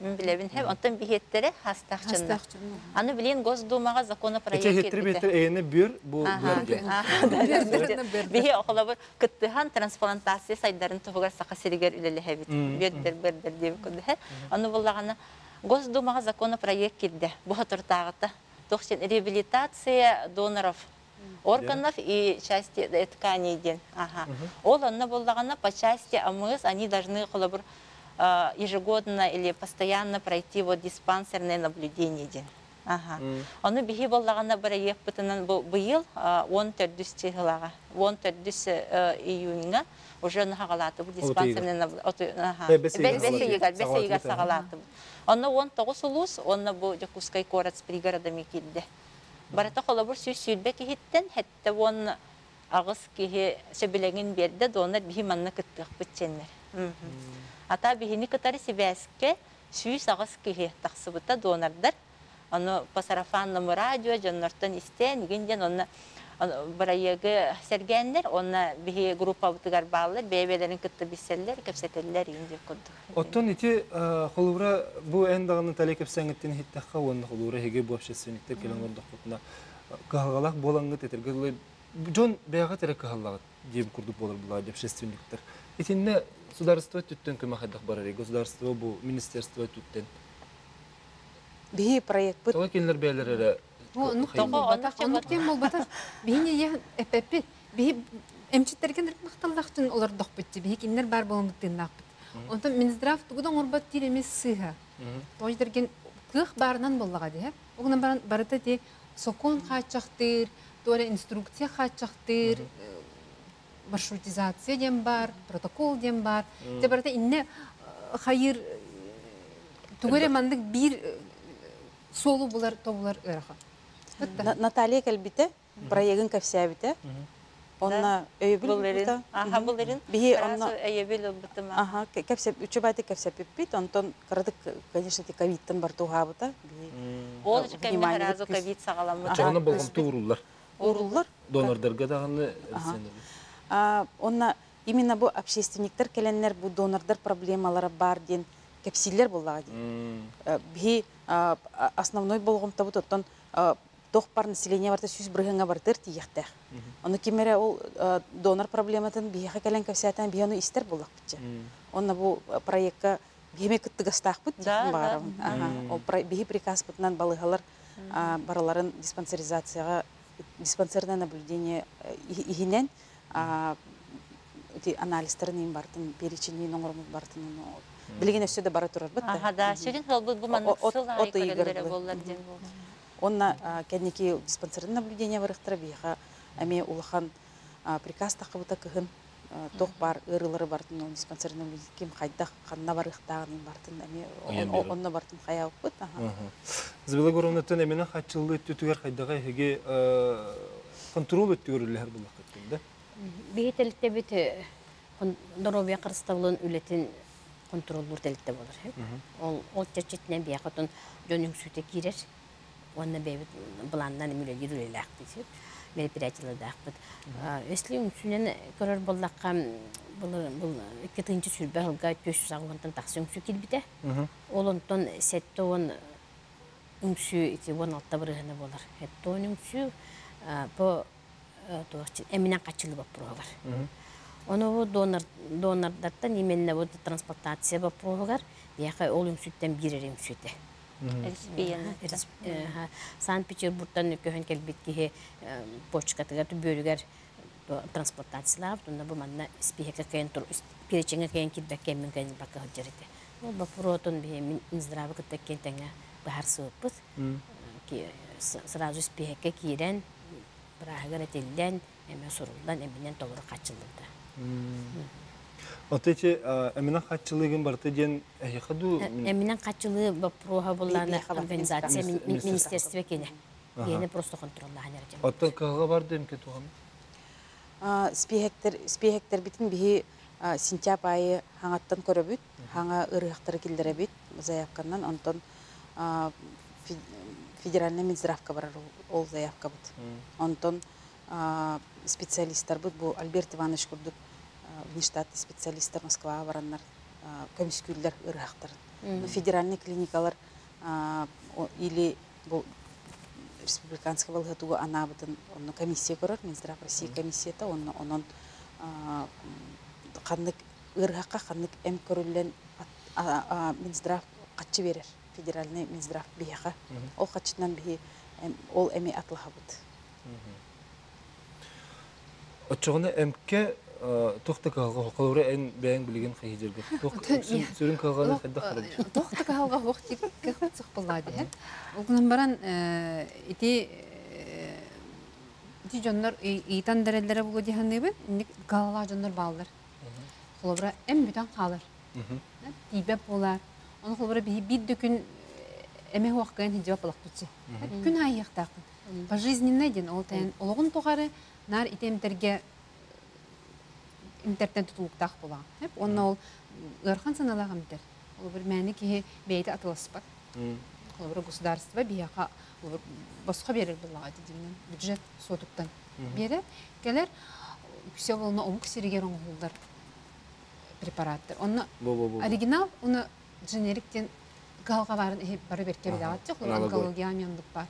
Мен билебин. Онтан бихеттере хастахчандар. Аны билен Госдумага законы проект кетті. Эчехеттербеттер эйіне бір бұл бәрге. Бихе оқылабыр күттіған трансплантация сайдарын тұғығар сақа серігер үлелі әбет. Бердер, бердер деп күнді. Оны болағана Госдумага законы проект кетті. Бұға тұртағыта. Тоқсен реабилитация доноров. Органов и части тканей ден. Оланна боллагана по части АМС они должны холабур ежегодно или постоянно пройти вот диспансерное наблюдение ден. Оно беги боллагана бараек пытанан быйыл он төрдүсте хылага, он төрдүсе июньга уже нагалаты бу диспансерное наблюдение. Бесе егар сагалаты. Оно он тогус улус, оно бу Якутской город с пригородами кидде. Барата холабур сүйсүйдбек ихиттен, хэтте он ағыз кихи сөбілеген берді, донар бихи манны күттіқ бүтченнер. Ата бихини күтары сибәске сүйс ағыз кихи тақсыбыта донардар. Оны пасарафаннамы радио, жаннартан истен, егінден оны барайығы сәргенлер, оны бихи группа бұтығар бағылар, бәйбелерін күтті беселлер, көпсетелілер егінде күттіқ. Оттан ити холабура бұ әндағының тәлі көпсәңіттен хиттаққа онын холабура хеге бөпшесвеніктер келің ордақпытына қағалақ болаңғыт етергілі жон бәйға тәрі қағалағыт деп күрдіп болар бұлар бөпшесвеніктер. Етінне сударыстыва түттен көмі қайдақ барар егі, сударыстыва бұ министерствова түттен. Бей проект бұт. Тоға келінер бәйлер әрі. Онықтен бол батар бейіне ең әпәпі бей әмчеттерген әрмақталдақ түн олар дақпытте бей келінер бар болымдықтен дақпыт. Онтан Минздрав тұғыдан орбат тир емес сыға. Тойдерген көх барынан боллаға дейіп. Оғынан баран барыта дейіп, сокон қатшақтыр, туаля инструкция қатшақтыр, маршрутизация дем бар, протокол дем бар. Те барыта инне хайыр түгіре мандық бір солу болар, то болар өраға. Наталия кәлбіті, проегін көпсия біті. Онна өйбілбіта. Аха, бұлырын. Сразу өйбілбітіма. Аха, үшібәді көпсәпіппіт, онтон қырдық, конечно, ковидтан бар туға бұта. Ол жүкәмді разу ковид сағаламыз. Оны болғымты ұрулар. Ұрулар? Донордарға дағаны әрсенді. Онна, именно бұл общественниктер келенлер, бұл донордар проблемалары бар ден көпсилер болдаған ден. Бұл основной болғымта бұт, тохпар население варта сюз брыгынга вартыр тиехтех. Ону кимере ол донор проблематын бияха каленка всятан бияну истер булак битче. Онна бу проектка бияме кыттыгастах бут барам. Ол бии приказ бутнан балыгалар бараларын диспансеризацияга диспансерное наблюдение игинен ти анализтернин бартын перечинин оңормут бартын. Билигине все да баратурар бутта. Ага да, сегодня хал бут буман сылай календере боллар ден бол. Он на кедники диспансерное наблюдение в Рахтрабиха, ами улахан приказ такого такого, тох бар ирлары бартын он диспансерное наблюдение кем хайдах ханна вархтагнин бартын ами он на бартын хаял бут. Забелагоровна ты не меня хотел тутуер хайдага хиге контроль тутуер лихар булахтун да? Бигитель тебе дорога карсталон улетин. Контроль бурделте болар. Он отчет не бегает, он днем сюда киреш, он не бегает, бланна не мило дируле лактисит, мы приятели дахпат. Если он сюда корр баллакам, балл балл, китайцы сюда бегают, пьешь загонтан таксим сюда бите, он тон сеттон, он сюда эти вон оттабрыганы болар. Эттон он сюда по тоочит, эмина качели бапровар. Он его донор, донор дата именно вот трансплантация попробовал, я хай олим сюдем бирерим сюде. Санкт-Петербургтан кухонька лбитки почка тогда то бирюгар трансплантация лав, то на бумага спиха какая то перечень какая то такая минка не пока ходерите. Ну попробован бы здраво как такие тенга бахарсупус, сразу спиха какие-то, брахгара телен, эмесурулдан эминен товар качелда. Вот эти именно качели генбартиден, я ходу. Именно качели бапроха была на организации министерства кине, кине просто контрольная нерде. А так какого бардем кетуам? Спиектер спиектер битен бихи сентябрь хангаттан корабит, ханга урехтар килдрабит, заявканнан антон федеральный министерство барарул ол заявкабут, антон специалистар бут бу Альберт Иванович курдук. Внештатный специалистар Москва бараннар комиссиюлер ырахтар. Федеральный клиникалар или республиканского волгатуга она вот он комиссия корр министра России комиссия то он он ханник ырахка ханник эм коррулен министра качеверер федеральный министра бияха ол качетнан бие ол эми атлахабут. Отчего эмке Тохта калга, калуре эн беен блиген хайдер. Тохта сурин калга не хайдахрад. Тохта калга вохти кахат сухпаладе. Угнамбаран ити ити жанр и тандареллера богодиханнебе калга жанр балдар. Калуре эн битан халар. Тибе полар. Он калуре бихи биддекун эме вохкан хидива палактуци. Кун хайяхтакун. Пожизненный ден олтен олгун тухаре нар итем терге интернет тутлуктах була. Он ол ырхан саналагам дер. Ол бир мени ки бейти атласпат. Ол бир государство бияка ол бир баска берер булага дидинен бюджет сотуктан бере келер күсө болно омук сиригер оңгулдар препараттар. Онна оригинал, уну дженериктен галга барын эп бары берке билат жок. Онкология амендик бар.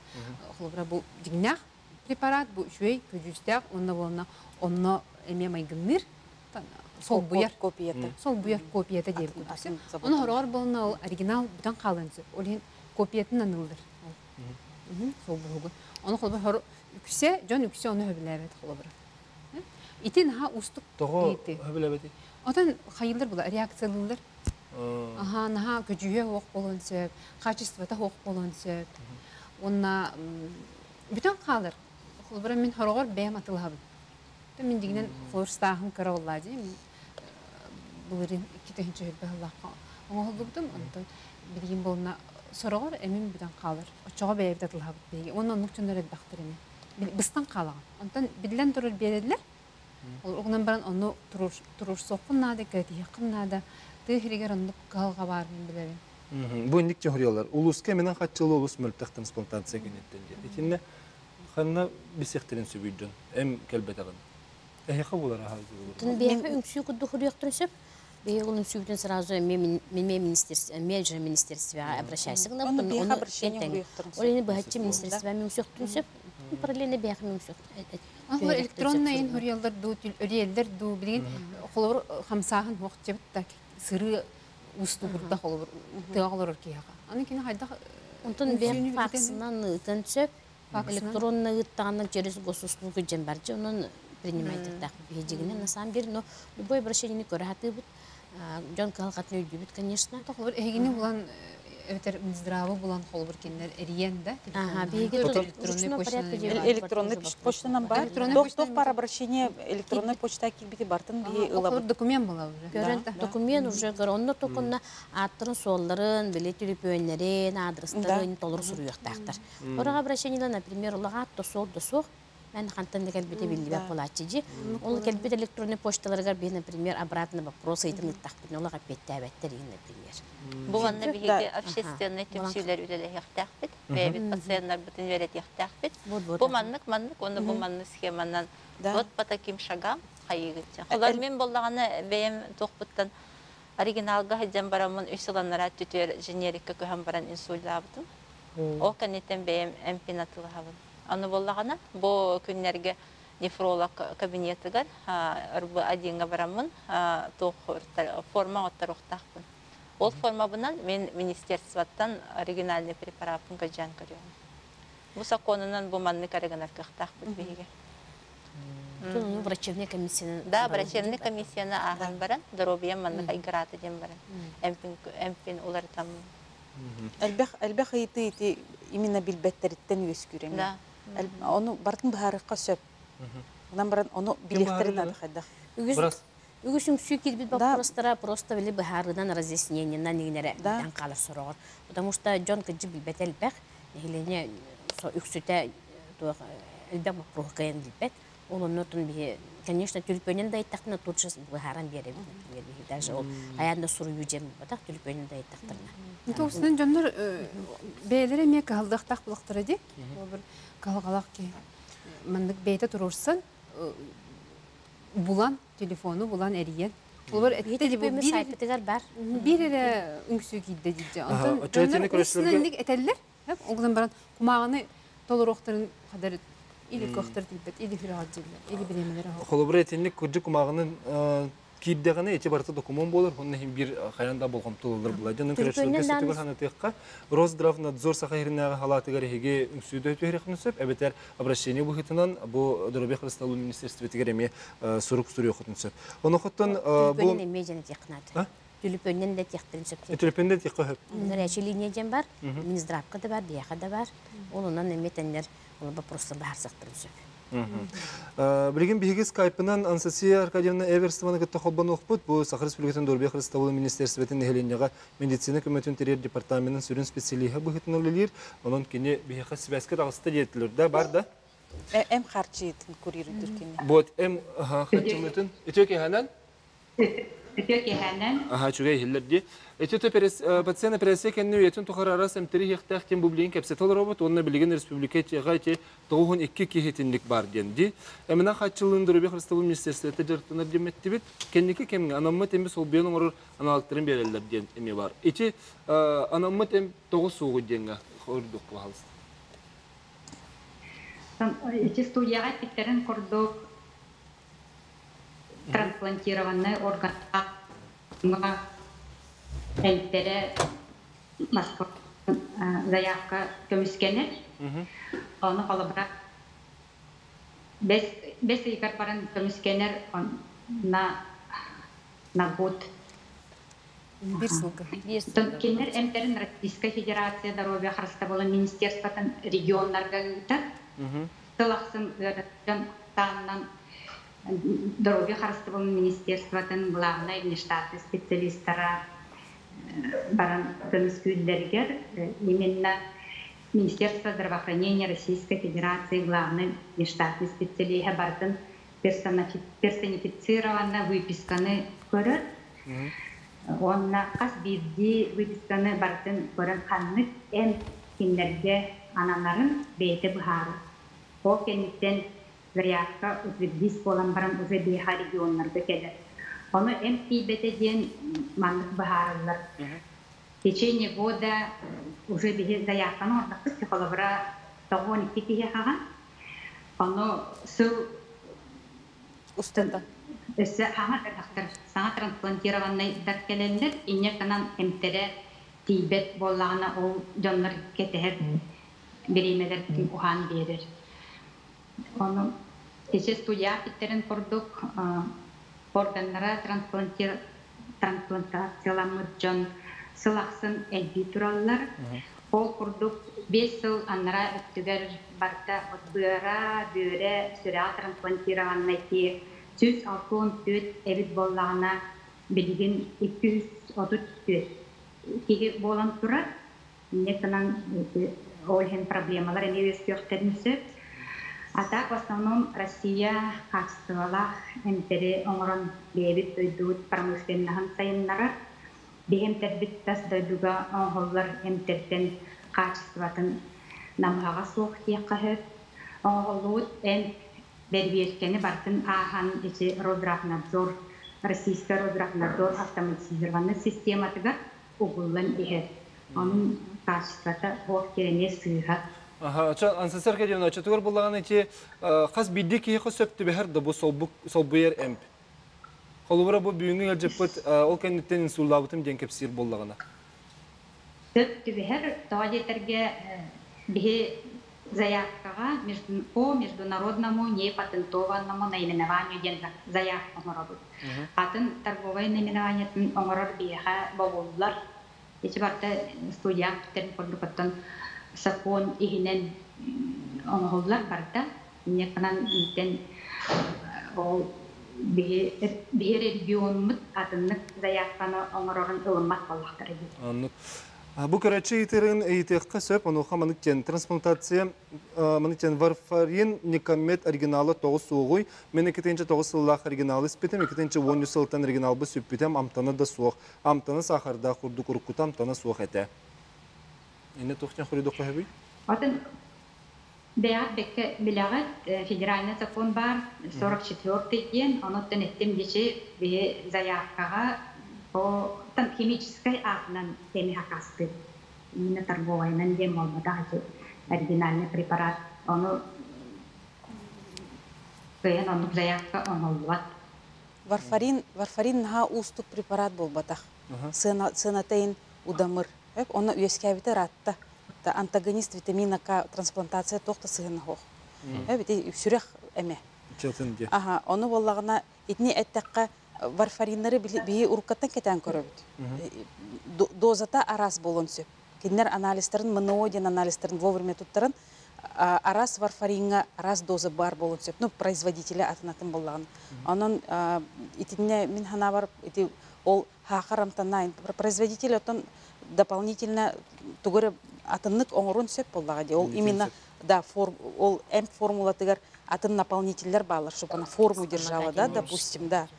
Ол бир бу дигнах препарат бу жүй көжүстак онна болно онно эме майгымыр сол буяр копияты, сол буяр копияты деп күтүсүн. Ону хорор болнал оригинал бүтөн калынсы. Ол ен копиятын анылдыр. Сол бугу. Ону холбо хор үксе, жон үксе ону хөбүлөбөт холбо. Итин ха устук дейти. Хөбүлөбөт. Атан хайылдар була, реакциялар. Аха, наха көжүгө ок болонсө, качествота ок болонсө. Онна бүтөн калыр. Холбо мен хорор бем атылабы. Мен дигнен хорстахым караллади. Булырын китенче бахлака. Аңа булдым анда бидин болна сорогор эмин бидан калыр. Очого бейбде тылап беги. Ондан нуктунлар бактырыны. Бистан калган. Андан бидлен турул бередилер. Огнан баран аны туруш туруш сокунна декет якынна да тыхригер аны калга бар мен билерим. Мм. Бу индик чөриялар. Улуска менен катчылы улус мөлтөк трансплантация кенеттен. Итинне ханна бисехтерин сүбүдөн. Эм келбетаган. Эхе кабулара хазы. Тунбеем үксү куддухур яктырышып, Я он сегодня сразу министерство, менеджер министерства обращается к нам, он он обращение электронные принимает так бедигнен на самом деле, но любое обращение не корректное будет, Джон Калхат не любит, конечно. Так вот, егине булан, это здраво булан холбуркинер риенда. Ага, электронная почта нам бар. Доктор пара обращения электронной почты таких бити бартен би лаб. Документ была уже. Документ уже гранно только на адресоллерен, билетюлипионерен, адресоллерен, толерсуюх тахтар. Пора обращение, например, лага тосол досох. Я не хочу он кельбит электронной почты, например, обратно вопросы, и там так пинала опять например. Бывало на беге общественные тюрьмы люди их тахпит, бывает пациент обретает их тахпит. Буманник, манник, он буманный схема на вот по таким шагам ходит. Холод мин была она бем тохпутан оригинал гахидем барамон усилан нарат тюрь генерика кухамбаран инсулдавтом. О канитем бем эмпинатулгаван. Она была бо кунерге нефролог кабинетыгар, один гаврамун, то форма от тарохтахпун. Ол форма бунан министерство тан оригинальный препарат пункаджан карион. Бусаконунан буманны кариганар кахтахпун биге. Врачевная комиссия. Да, врачевная комиссия на Аганбаран, дробьем манны кайграта дембаран. Эмпин улар там. Альбеха и ты именно билбеттериттен юскюрем. Да. Он бартн бхарика сеп. Нам бран он билеттеринада ходах. Угусим сюкит бит просто просто вели бхарина на разъяснение на нигнере танкала сорор. Потому что Джон каджи билбет альбех, Елене со уксута то альбех прохкаен билбет. Он нотун би, конечно, тюльпанин дает так на тот же бхаран берем, даже он аядно сурюдем, вот так тюльпанин дает так на. То есть, ну, жанр белые мягкие халдахтах плохтради, калгалахки, мандак бейта турурсан, булан телефону, булан эриен. Олар эти бирер сайтыгар бар. Бирер үңсүгид деди жан. Жанр курсунлик этеллер, оглан баран кумаганы толорохтарын кадар или кохтар дибет, или фирадилер, или бремелер. Холобретинник куджи кумаганы киддегане эти барта документ болар, он нехим бир хайранда болгам толдар булады. Нун крештургес тибер ханатыгка Росздравнадзор сахиринага халатыгарыге үсүдө төрөкнүсөп, эбетер обращение бугитынан бу дробех расталуу министерство тигереме сурук суруу хотунсөп. Ону хоттон бу медианы текнат. Тюльпенен да тектинсөп. Тюльпенен текөп. Нурачи линиядан бар, Минздравка да бар, Бияха да бар. Онунан эметендер олба просто барсактырсөп. Блин, беги скайпнан Анастасия Аркадьевна Эверстовна, которая холбану хпут, бо сахарис приготовлен дорбех расставлен министерство ветеринарного медицины, комитет департамент сурин специалиха бухетнул лир, он кине беги связка растадиет лир, да, барда? М харчит курирует кине. Вот М харчит. Это какие ханан? Это какие ханан? Ага, чугай хилерди. Это то перес пациенты пересекены, я тун тухара раз им три хихтах кем бублинки, обсетал робот, он на Белгийской республике тягайте тогун и кики хитинник барденди. Именно хотелын дробех расставил министерство тедертона деметивит, кенники кем анаммет им солбианом рор аналтрим беллерден ими бар. Эти анаммет им тогосугу деньга хордук валст. Эти студия пиктерен хордук трансплантированный орган. Эльтере насколько заявка комиссионер, он холобра без без икар парен комиссионер он на на год. Бирслуга. Комиссионер эльтере Российская Федерация здоровья хрестовало министерство там регион организа. Толахсен там здоровья хрестовало министерство там главная нештатная специалистара. Именно Министерство здравоохранения Российской Федерации главным нештатным специалистом бартон персонифицированно выписканы город. Он на Казбиди выписканы бартон город Ханны М Кинерге Ананарин Бейте Бухару. По кенитен зарядка утвердись полом барам уже беха регионнар бекелер. Оно эм пи бэ тэ ден манных бахарлар. В течение года уже без заявки, но на куске холобра того не пятихага. Оно су устата. Если ага, доктор, сама трансплантированный даркелендер и неканан эмтере Тибет волана у донор кетех беримедер тимухан берер. Оно если студия питерен продукт Орденнара трансплантациялар мұрджан сылақсын әлбей тураллар. Ол құрдық бес сыл аннара өттігер барта бұйыра, бүйірі, сүрі трансплантирағанна ке жүз алпыс төрт әбіт боллағына білген екі жүз отыз төрт. Кеге болан тұра, нетінан олген проблемалар әне өз көқтәрінсі. А так, в основном, Россия, как сказала, интерес он бежит идут промышленным сайннара, бежит тас дойдуга он холлар интерес качество тен намага слухти кахет он холлуд эн бервиешкене бартен ахан эти родрахнадзор российский родрахнадзор автоматизированная система тга угуллен бежит он качество та вовкене слуха. Ага, что Анна Сергеевна, что ты говорила, что хас бидики хас септи бегарда бо солбуер эмп. Холубра бо бюни алжепот, олкани тен инсуллавутем денкепсир боллагана. Септи бегар, тоади терге беги заявка между по международному непатентованному наименованию денег заявка омород. Патент торговое наименование тен омород бега боволлар. Эти барта студия тен продуктон. Сакон ихнен онголлар барда, неканан итен ол бе беребион мут атыннак заякана оңорорун ылыммат боллактар эди. Аннык. Бу көрөчү итерин итекке сөп онуха маныккен трансплантация маныккен варфарин никамет оригиналы тогуз суугуй менекетенче тогуз сыллах оригиналы спетем экетенче он сылтан оригинал бу сүппетем амтана да суук амтана сахарда курду куркута амтана суук эте. Инне тухтен хуридок лахби? Отен беат бекке билагат федеральный закон бар сорок четвёртый день, он оттен эттем дече бе заявкага по там химической агнан теме хакасты. Инне торговайнан дем олмада хачу оригинальный препарат. Оно бен ону заявка он олват. Варфарин, варфарин наха устук препарат бол батах. Сенатейн удамыр. Он уяскивает ратта, да антагонист витамина К трансплантация тохта сыгнахох. Видите, в сюрях эме. Ага, он воллагна идни эттака варфариннары бие уркатан кетен коробит. Дозата арас болонсю. Кинер анализтерн, моноодин анализтерн вовремя туттаран арас варфаринга арас доза бар болонсю. Ну производителя атнатым боллагн. Анон идни минханавар иди ол хахарам танайн производителя тон дополнительно тугуре атыннык оңорун сөп боллагади. Ол именно да форм ол М формула тигер атын наполнителлер балар, чтобы она форму держала, да, допустим, да.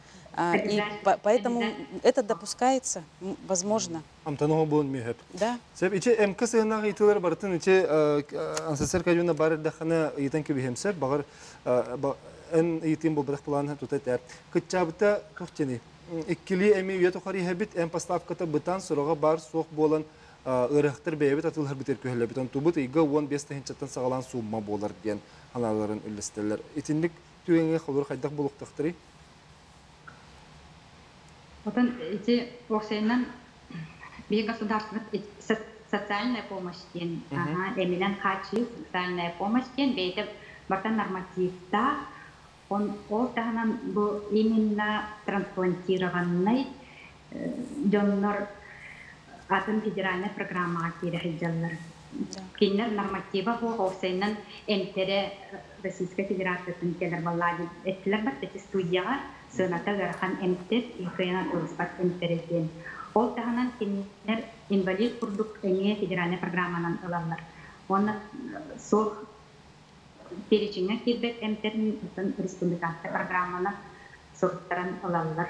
И поэтому это допускается, возможно. Амтаного бун мигеп. Да. Сеп иче М-касы янага итилер бартын иче ансасер кадюна барер дахана итенки бихем сөп багар эн итим бул бадах планын тутатар. Кытчабыта кохтени. Иккили эми уяту харихабит эм поставката бытан сұрыға бар соқ болан ұрықтыр бәйбет атылғар бітер көхілі бітан тубыт игі он бестігін чаттан сағалан суымма болар деген аналарын үлістілер. Итіндік түйенге қолыр қайдақ болуқтықтыры? Бұтын әте оқшайынан бей государственный социальная помощь кен, әмелен қачы социальная помощь кен бәйді бартан нормативта он отданан был именно трансплантированный донор атом федеральной программы акирахи донор. Кинер норматива был овсейнан энтере Российской Федерации тенкелер баллади этлербат эти студияга сынатал гархан эмтер и кайнан улыспат эмтереден. Отданан кинер инвалид курдук эне федеральной программанан ылалар. Он сох перечиня кирбет эмтерин республиканская программа на сорттаран лаллар.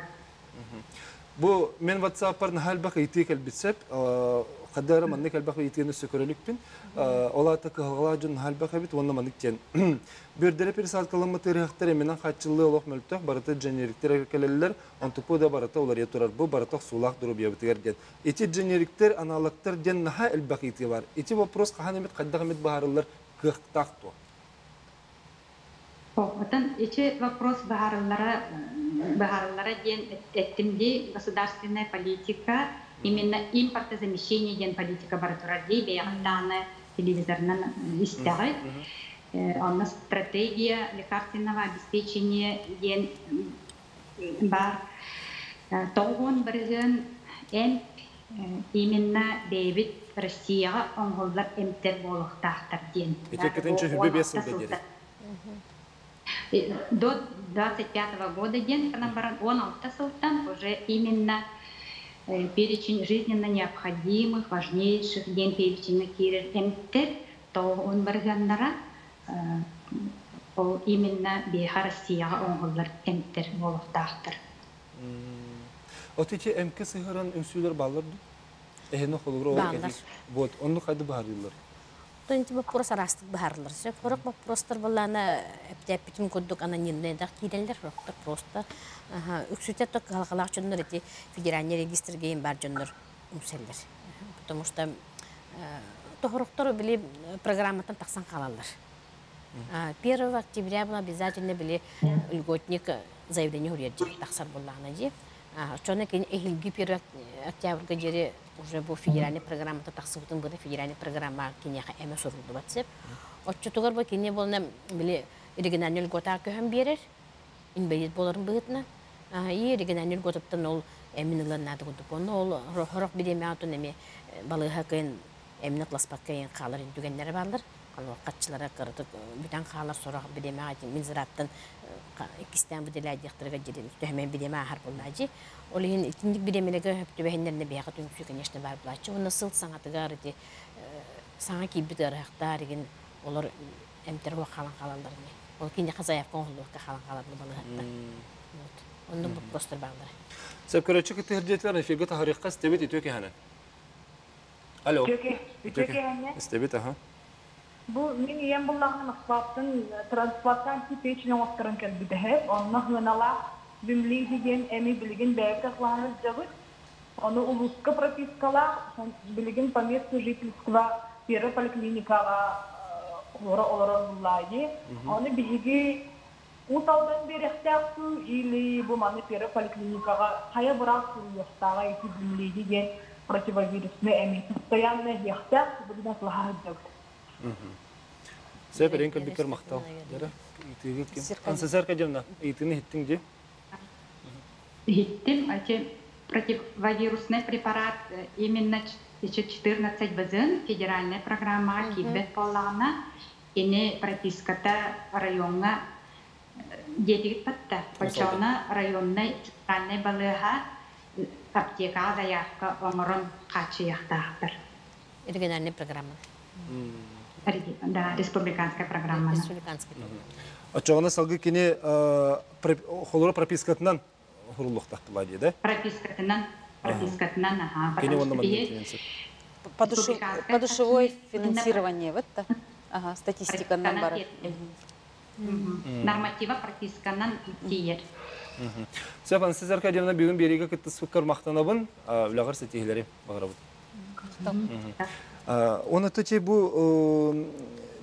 Бо мен ватсаппарн халбах итикал битсеп قدر من نك البخ بيتين السكرليكبين الله تكهلا جن هالبخبيت وانا منكين بيردر بيرسال كلام تريه تري منا خاتشلله الله ملتح برات الجنريك ترى كللر أن تبوده برات ولا يترب برات صلاح دروبيا بترجع إتى الجنريك ترى أنا لكتر جن نها البخيت يبار إتى ببروس خانة متقدّم متبهر لر كتاختو. Потом еще вопрос Бахарлара, Бахарлара день государственная политика, именно импортозамещение день политика Бартуради, Беятана, телевизорная история, у нас стратегия лекарственного обеспечения день бар, тогон Бразилия, именно Дэвид Россия, он говорил интерволах тахтар день. До двадцать пятого года день он алтасултан уже именно перечень жизненно необходимых, важнейших день перечень кирер эмтер, то он барганнара именно бехарсия он голдар эмтер волохтахтар. Отече эмке сыгран инсулер балларду, эхно холугро вот он нухади барлар. То есть мы просто растут барлер, все просто была на пятьдесят кодок она не ледах кидалер, просто уксуте так галгалаченнер эти федеральные регистры геймбарченнер умселлер, потому что то хорохторы были программы там так санкалалер. первого октября было обязательно были льготник заявление урядник так сарболла нади, что на кин эхилги первого октября гадери уже была федеральная программа, то так сутен была федеральная программа, кинеха эмесурду ватсеп. Отчетугар был кине был нам были региональные льготы, кем берешь, инбедит боларм бытна, и региональные льготы тонол эминлан надо гудупонол, рохрох бидемяту неме балыха кен эминатлас паккен халарин дугеннер балдар, алло катчлара карту битан халар сорах бидемяти минзраттан кистан буделай дихтарга жирин, тухмен бидемя харболнаджи. Олегин, итинник бидемелеге хепти бехнер не бегат, он все конечно барплачи. Он насыл сангатгар эти санги бидер хтаригин, олар эмтерва халан халандарни. Олкин я хазаев конглух кахалан халандар балгатта. Он нам просто бандар. Сабкарачу кете хердитлар не фигата харикас тебити туки хана. Алло. Туки. Туки хана. Стебита ха. Бу мини я буллахна махбаттан трансплантанти печень остаран кел бидех, он нахнала. Бимлигин, эми билигин, бэйка хланус джавык. Он улуска пропискала, билигин поместу жительства, первая поликлиника Лора Олоранлайи. Он билиги уталдан берехтясу или буманы первая поликлиника Хаябрасу яхтала и бимлигин противовирусные эми. Постоянно яхтяс будет наслаждать джавык. Северинка бикар махтал. Ансазарка джавна, и ты не хиттинг Хиттим, а те противовирусный препарат именно еще четырнадцать базин, федеральная программа Кибетполана, и не прописка района Дедипатта, почёлна районной центральной балыга, аптека заявка оморон качияхтахтар. Региональная программа. Да, республиканская программа. Республиканская программа. А чё она салги кине холора прописка тнан? Пропискатна, пропискатна, ага, потому что подушевое финансирование, вот это, ага, статистика набора. Норматива пропискана тиер. Все, пан Сезар Кадьевна, бьем берега, как это сукар махтанабан, в лагарсе тиглери, багравут. Он это чебу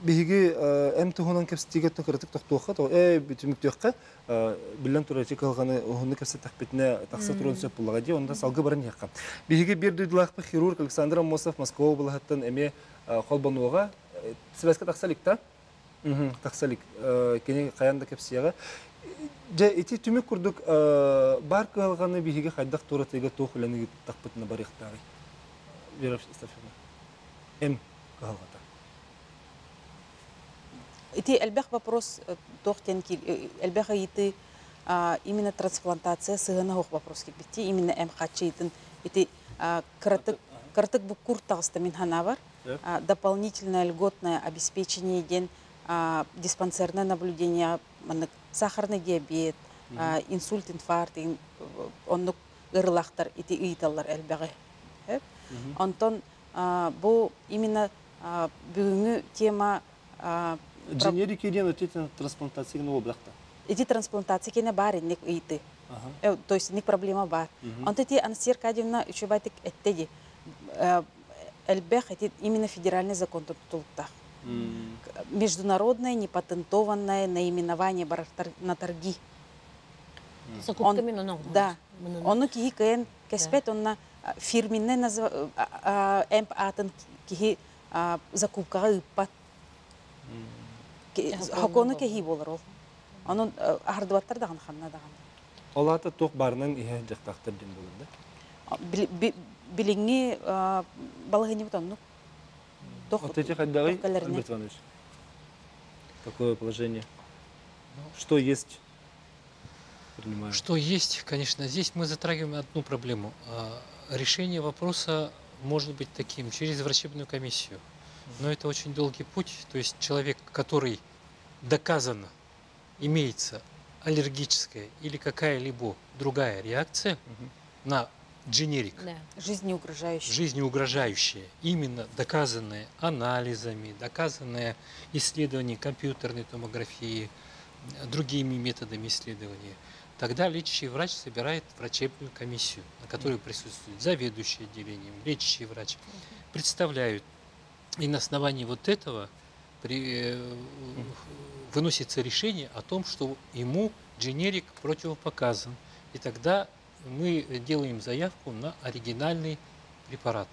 Беги, эмто хунан кепстигат на кратик тохтуха, то э битим тохка, билан туратикал хане хунан кепстах питне тахсатрунся полагади, он да салгабраньяка. Беги бирдудлах по хирург Александра Мосов Москва была хатан эми холбануга, связка тахсалик та, тахсалик, кини каянда кепстига. Да, эти тюми курдук баркал хане беги хаддах туратигат тохуляни тахпитне барихтари. Вероятно, эм калгата. Эти Альбех вопрос тохтенки, Альбеха еты именно трансплантация сыгнагох вопрос кипти, именно эмхачитен, эти краток краток букурталста минханавар, дополнительное льготное обеспечение день диспансерное наблюдение, сахарный диабет, инсульт, инфаркт, он горлахтар эти италлар Альбех, Антон бо именно бүгінгі тема Женерик еден өтетін трансплантация кені облақта? Эти трансплантация кені бары, нек үйті. То есть, нек проблема бар. Антети Анастасия Аркадьевна еще байтек әттеге. Эльбэх әтет именно федеральный закон тұтылықта. Международное, непатентованное наименование на торги. Закупками на науку? Да. Оны киі кәйін кәспет, онына фирменне әмп атын киі закупкаға үппат. Хаконы кеги болар ол. Анын ардыбаттар даған қанына даған. Олата тоқ барынан ехен жақтақтыр ден болында? Біліңі балығы не бұтанның? Ответи қайдағы, Альберт Иванович. Какое положение? Что есть? Что есть, конечно. Здесь мы затрагиваем одну проблему. Решение вопроса может быть таким, через врачебную комиссию. Но это очень долгий путь, то есть человек, который доказано имеется аллергическая или какая-либо другая реакция угу. на дженерик, да. жизнеугрожающая. жизнеугрожающая, именно доказанная анализами, доказанная исследованием компьютерной томографии, другими методами исследования, тогда лечащий врач собирает врачебную комиссию, на которой угу. присутствует заведующий отделением, лечащий врач, угу. представляют. И на основании вот этого при, э, выносится решение о том, что ему дженерик противопоказан. И тогда мы делаем заявку на оригинальный препарат.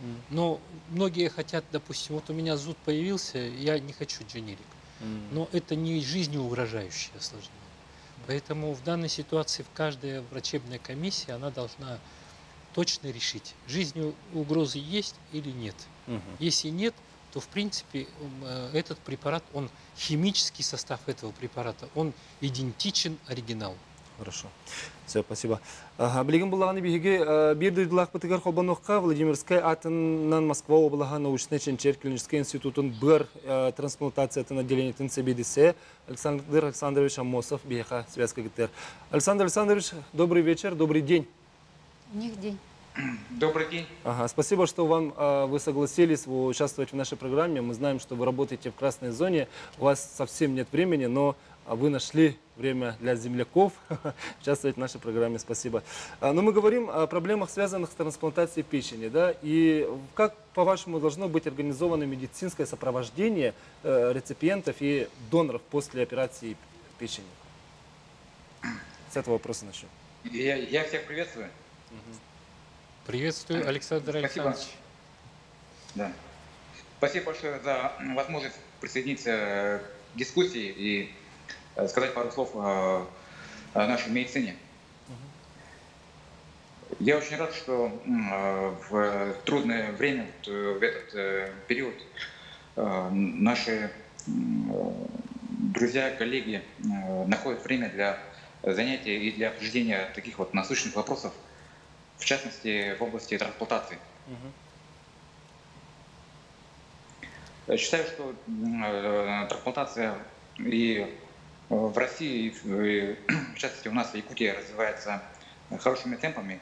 Mm. Но многие хотят, допустим, вот у меня зуд появился, я не хочу дженерик. Mm. Но это не жизнеугрожающее осложнение. Mm. Поэтому в данной ситуации каждая врачебная комиссия, она должна точно решить, жизнью угрозы есть или нет. Угу. Если нет, то в принципе этот препарат, он химический состав этого препарата, он идентичен оригиналу. Хорошо. Все, спасибо. Блигам Буланы Бихиге, Бирды Длахпатыгар Хобанохка, Владимирская Атанан Москва облага научно-клинический институт БР трансплантация это отделение ТНЦБДС Александр Александрович Амосов, Бихаха, Связка ГТР. Александр Александрович, добрый вечер, добрый день. У них день. Добрый день. Ага, спасибо, что вам э, вы согласились участвовать в нашей программе. Мы знаем, что вы работаете в красной зоне, у вас совсем нет времени, но вы нашли время для земляков участвовать в нашей программе. Спасибо. А, но мы говорим о проблемах, связанных с трансплантацией печени. Да? И как, по-вашему, должно быть организовано медицинское сопровождение э, реципиентов и доноров после операции печени? С этого вопроса начнем. Я, я всех приветствую. Приветствую, Александр Александрович. Спасибо. Да. Спасибо большое за возможность присоединиться к дискуссии и сказать пару слов о нашей медицине. Угу. Я очень рад, что в трудное время, в этот период, наши друзья, коллеги находят время для занятий и для обсуждения таких вот насущных вопросов, в частности, в области трансплантации. Угу. Считаю, что э, трансплантация и э, в России, и, в частности, у нас в Якутии развивается хорошими темпами.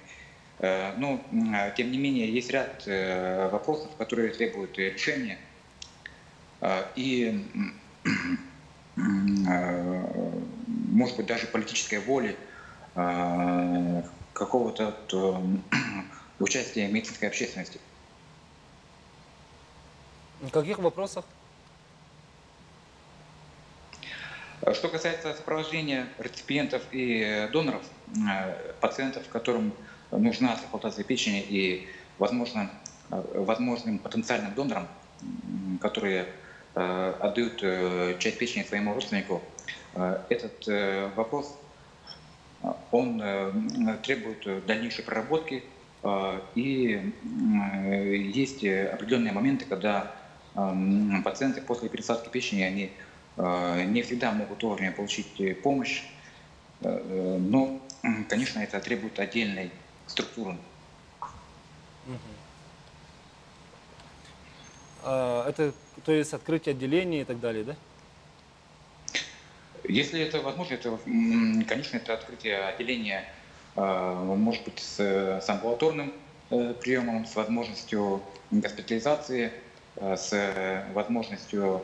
Э, но, тем не менее, есть ряд э, вопросов, которые требуют решения. Э, и, э, может быть, даже политической воли, э, какого-то участия медицинской общественности. В каких вопросах? Что касается сопровождения реципиентов и доноров, пациентов, которым нужна трансплантация печени и возможно, возможным потенциальным донорам, которые отдают часть печени своему родственнику, этот вопрос он требует дальнейшей проработки, и есть определенные моменты, когда пациенты после пересадки печени они не всегда могут вовремя получить помощь, но, конечно, это требует отдельной структуры. Это, то есть, открытие отделений и так далее, да? Если это возможно, это, конечно, это открытие отделения, может быть, с амбулаторным приемом с возможностью госпитализации, с возможностью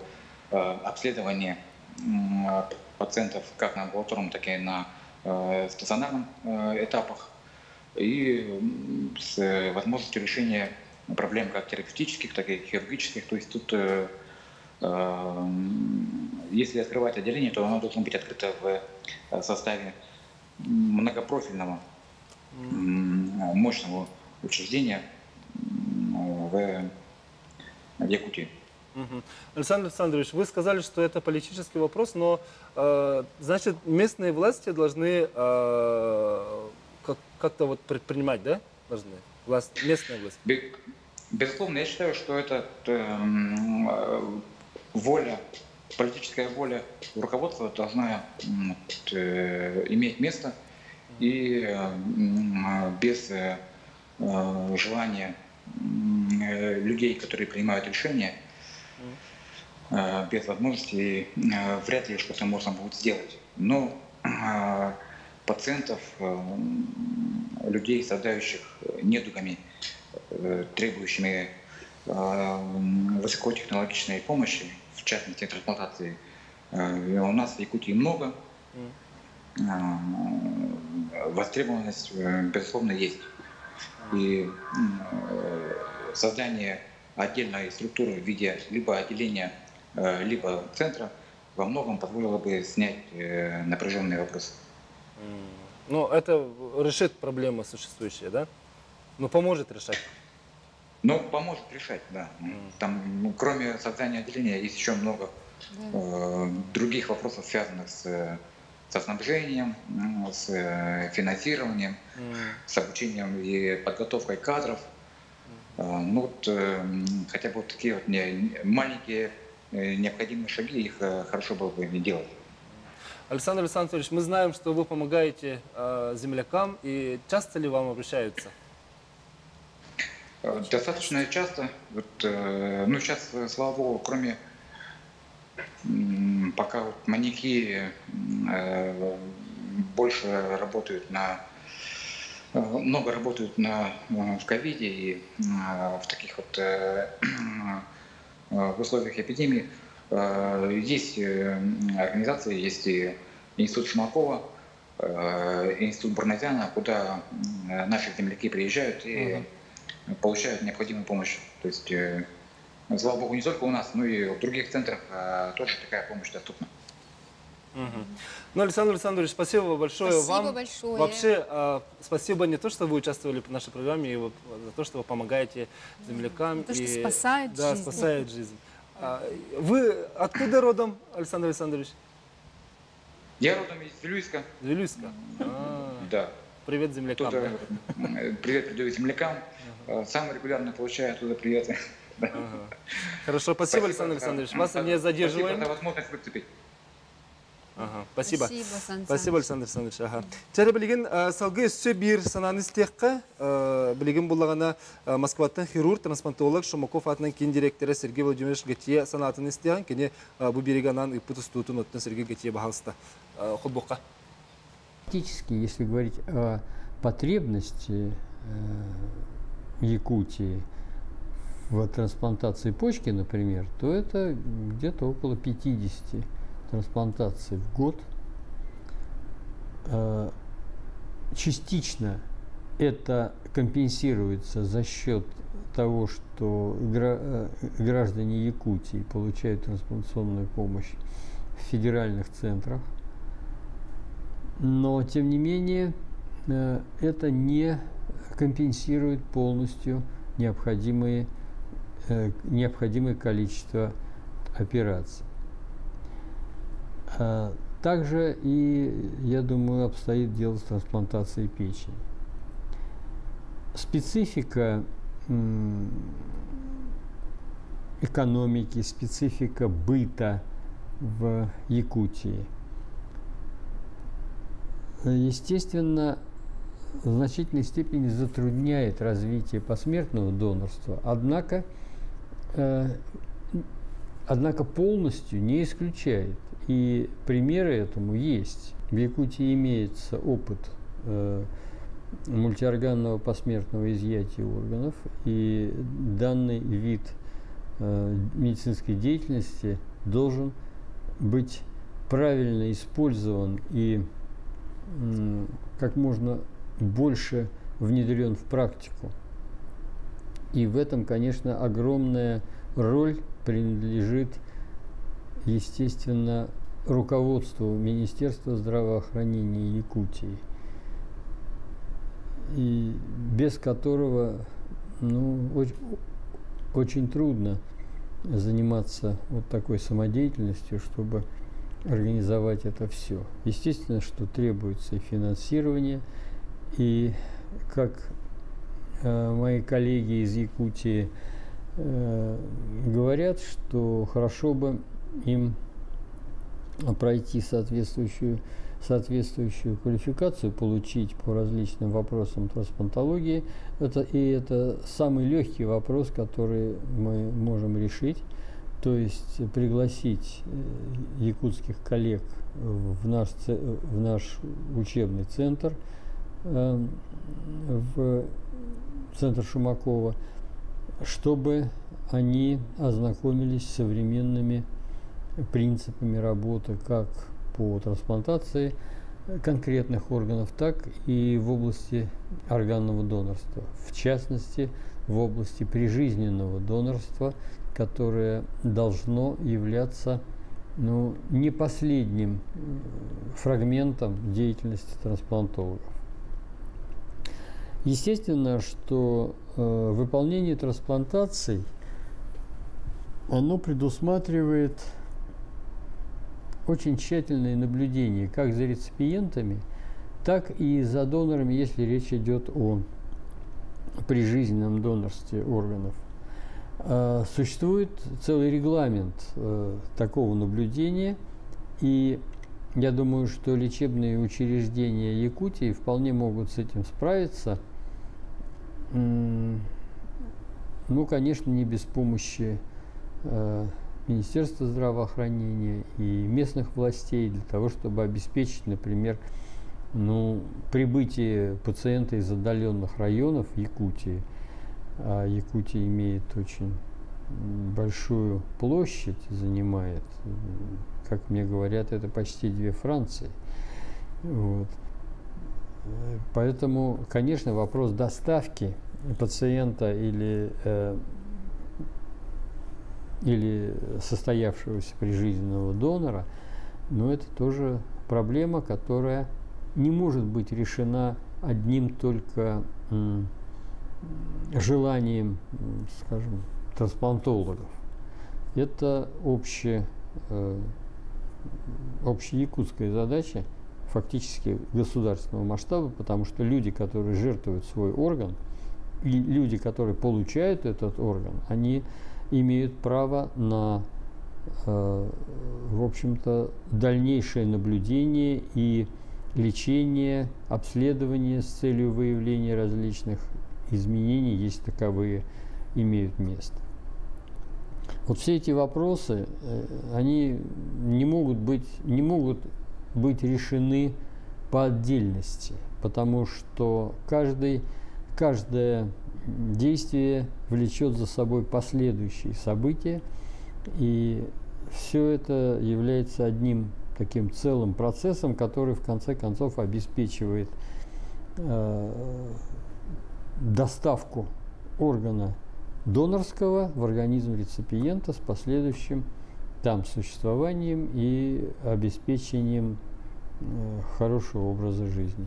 обследования пациентов как на амбулаторном, так и на стационарном этапах, и с возможностью решения проблем как терапевтических, так и хирургических. То есть тут, если открывать отделение, то оно должно быть открыто в составе многопрофильного, мощного учреждения в Якутии. Александр Александрович, вы сказали, что это политический вопрос, но э, значит, местные власти должны э, как, как-то вот предпринимать, да? Должны. Власть, местные власти. Безусловно, я считаю, что это э, воля, политическая воля руководства должна э, иметь место, и э, без э, желания э, людей, которые принимают решения, без возможности, вряд ли что-то можно будет сделать. Но пациентов, людей, страдающих недугами, требующими высокотехнологичной помощи, в частности трансплантации, у нас в Якутии много. Востребованность, безусловно, есть. И создание отдельной структуры в виде либо отделения, либо центра во многом позволило бы снять напряженный вопрос. Но это решит проблемы существующие, да? Ну, поможет решать? Ну, поможет решать, да. Там, ну, кроме создания отделения, есть еще много да. других вопросов, связанных с, со снабжением, с финансированием, mm. с обучением и подготовкой кадров. Ну, вот, хотя бы вот такие вот маленькие необходимые шаги, их хорошо было бы делать. Александр Александрович, мы знаем, что вы помогаете землякам, и часто ли вам обращаются? Достаточно часто. Вот, ну, сейчас, слава богу, кроме пока вот маньяки больше работают на... Много работают на, в ковиде и в таких вот в условиях эпидемии. Есть организации, есть и институт Шумакова, институт Барназяна, куда наши земляки приезжают и угу. получают необходимую помощь. То есть, слава богу, не только у нас, но и в других центрах тоже такая помощь доступна. Угу. Ну, Александр Александрович, спасибо большое спасибо вам. Большое. Вообще, э, спасибо не то, что вы участвовали в нашей программе, и вот, за то, что вы помогаете землякам. То, и, что спасает да, жизнь. спасает жизнь. А, вы откуда родом, Александр Александрович? Я родом из Вилюйска. Вилюйска. А, да. Привет землякам. Да? Привет, привет землякам. Ага. Сам регулярно получаю оттуда приветы. Ага. Хорошо, спасибо, спасибо, Александр Александрович. Вас не задерживаем. Спасибо за возможность выступить. Ага, спасибо. Спасибо, спасибо, Александр Александрович. Ага. Чара билген салгы үссе бир сананистекка билген буллагана Москвадан хирург, трансплантолог Шумаков атынан кен директоры Сергей Владимирович Гетие санатын истеген кене бу береганан ипутустутун оттан Сергей Гетие бахалста. Худбокка. Фактически, если говорить о потребности Якутии в трансплантации почки, например, то это где-то около пятидесяти трансплантации в год. Частично это компенсируется за счет того, что граждане Якутии получают трансплантационную помощь в федеральных центрах, но тем не менее это не компенсирует полностью необходимые, необходимое количество операций. Также и, я думаю, обстоит дело с трансплантацией печени. Специфика экономики, специфика быта в Якутии, естественно, в значительной степени затрудняет развитие посмертного донорства, однако, э, однако полностью не исключает. И примеры этому есть. В Якутии имеется опыт э, мультиорганного посмертного изъятия органов, и данный вид э, медицинской деятельности должен быть правильно использован и э, как можно больше внедрен в практику. И в этом, конечно, огромная роль принадлежит, естественно, руководству Министерства здравоохранения Якутии, и без которого, ну, очень, очень трудно заниматься вот такой самодеятельностью, чтобы организовать это все. Естественно, что требуется и финансирование, и как э, мои коллеги из Якутии э, говорят, что хорошо бы им пройти соответствующую, соответствующую квалификацию, получить по различным вопросам трансплантологии. Это, и это самый легкий вопрос, который мы можем решить, то есть пригласить якутских коллег в наш, в наш учебный центр, в центр Шумакова, чтобы они ознакомились с современными принципами работы как по трансплантации конкретных органов, так и в области органного донорства, в частности в области прижизненного донорства, которое должно являться, ну, не последним фрагментом деятельности трансплантологов. Естественно, что э, выполнение трансплантаций оно предусматривает очень тщательное наблюдение как за реципиентами, так и за донорами, если речь идет о прижизненном донорстве органов. Существует целый регламент такого наблюдения, и я думаю, что лечебные учреждения Якутии вполне могут с этим справиться, ну, конечно, не без помощи Министерства здравоохранения и местных властей, для того, чтобы обеспечить, например, ну, прибытие пациента из отдаленных районов Якутии. А Якутия имеет очень большую площадь, занимает, как мне говорят, это почти две Франции. Вот. Поэтому, конечно, вопрос доставки пациента или э, или состоявшегося прижизненного донора, но это тоже проблема, которая не может быть решена одним только желанием, скажем, трансплантологов. Это общая, общеякутская задача, фактически государственного масштаба, потому что люди, которые жертвуют свой орган, и люди, которые получают этот орган, они имеют право на, э, в общем-то, дальнейшее наблюдение и лечение, обследование с целью выявления различных изменений, если таковые имеют место. Вот все эти вопросы, э, они не могут быть, не могут быть решены по отдельности, потому что каждый, каждая действие влечет за собой последующие события, и все это является одним таким целым процессом, который в конце концов обеспечивает э, доставку органа донорского в организм реципиента с последующим там существованием и обеспечением э, хорошего образа жизни.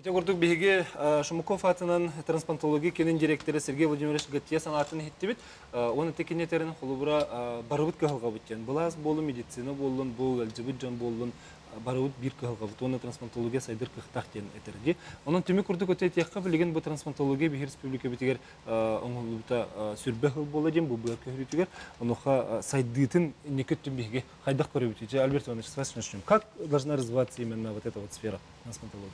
Этогордук беге Шумаков атынан трансплантология кинен директора Сергей Владимирович Гатьясан атынан хиттибит. Он эти кинетерин холубра барабут кахалгабутен. Балас болун медицина болун бол алжибиджан болун барабут бир кахалгабут. Он трансплантология сайдер кахтахтен этерги. Он теми курдук отец яхка влеген бо трансплантология бихир республика битигер он холубта сюрбехал боладим бубер кахритигер. Он оха сайдитин никотим беге хайдах корибутиже. Альберт Иванович Васильев, как должна развиваться именно вот эта вот сфера трансплантологии?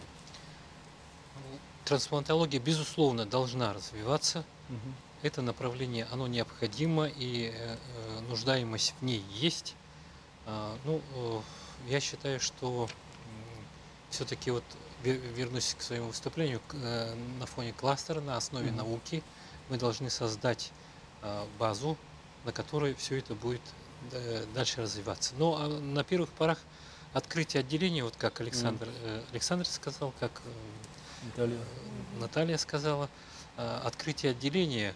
Трансплантология, безусловно, должна развиваться. Угу. Это направление, оно необходимо, и э, нуждаемость в ней есть. А, ну, э, я считаю, что э, все-таки вот вернусь к своему выступлению, на фоне кластера, на основе Mm-hmm. науки мы должны создать базу, на которой все это будет дальше развиваться. Но на первых порах открытие отделения, вот как Александр, Mm-hmm. Александр сказал, как Наталья, Наталья сказала, открытие отделения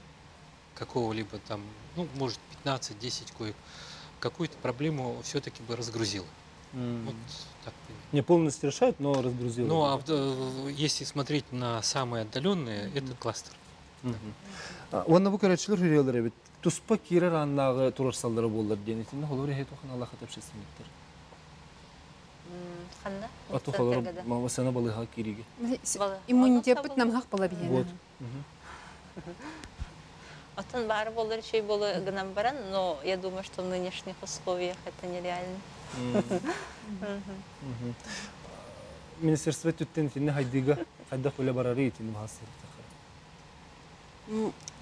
какого-либо там, ну, может, пятнадцать-десять коек, какую-то проблему все-таки бы разгрузила. Mm. Вот так. Не полностью решает, но разгрузила. Ну, а если смотреть на самые отдаленные, mm-hmm. это кластер. Он на буквально четыре релеры, ведь туспакира на турсалдера боллар денег, на холоре хитохана лахатов шесть метр. Ханда. А то холор мама сена балыха кириги. Иммунитет под намгах половина. Оттан бар боллар еще и было гнамбаран, но я думаю, что в нынешних условиях это нереально. Министерство тутенти не хайдига, хайда хуля барарити не махасир.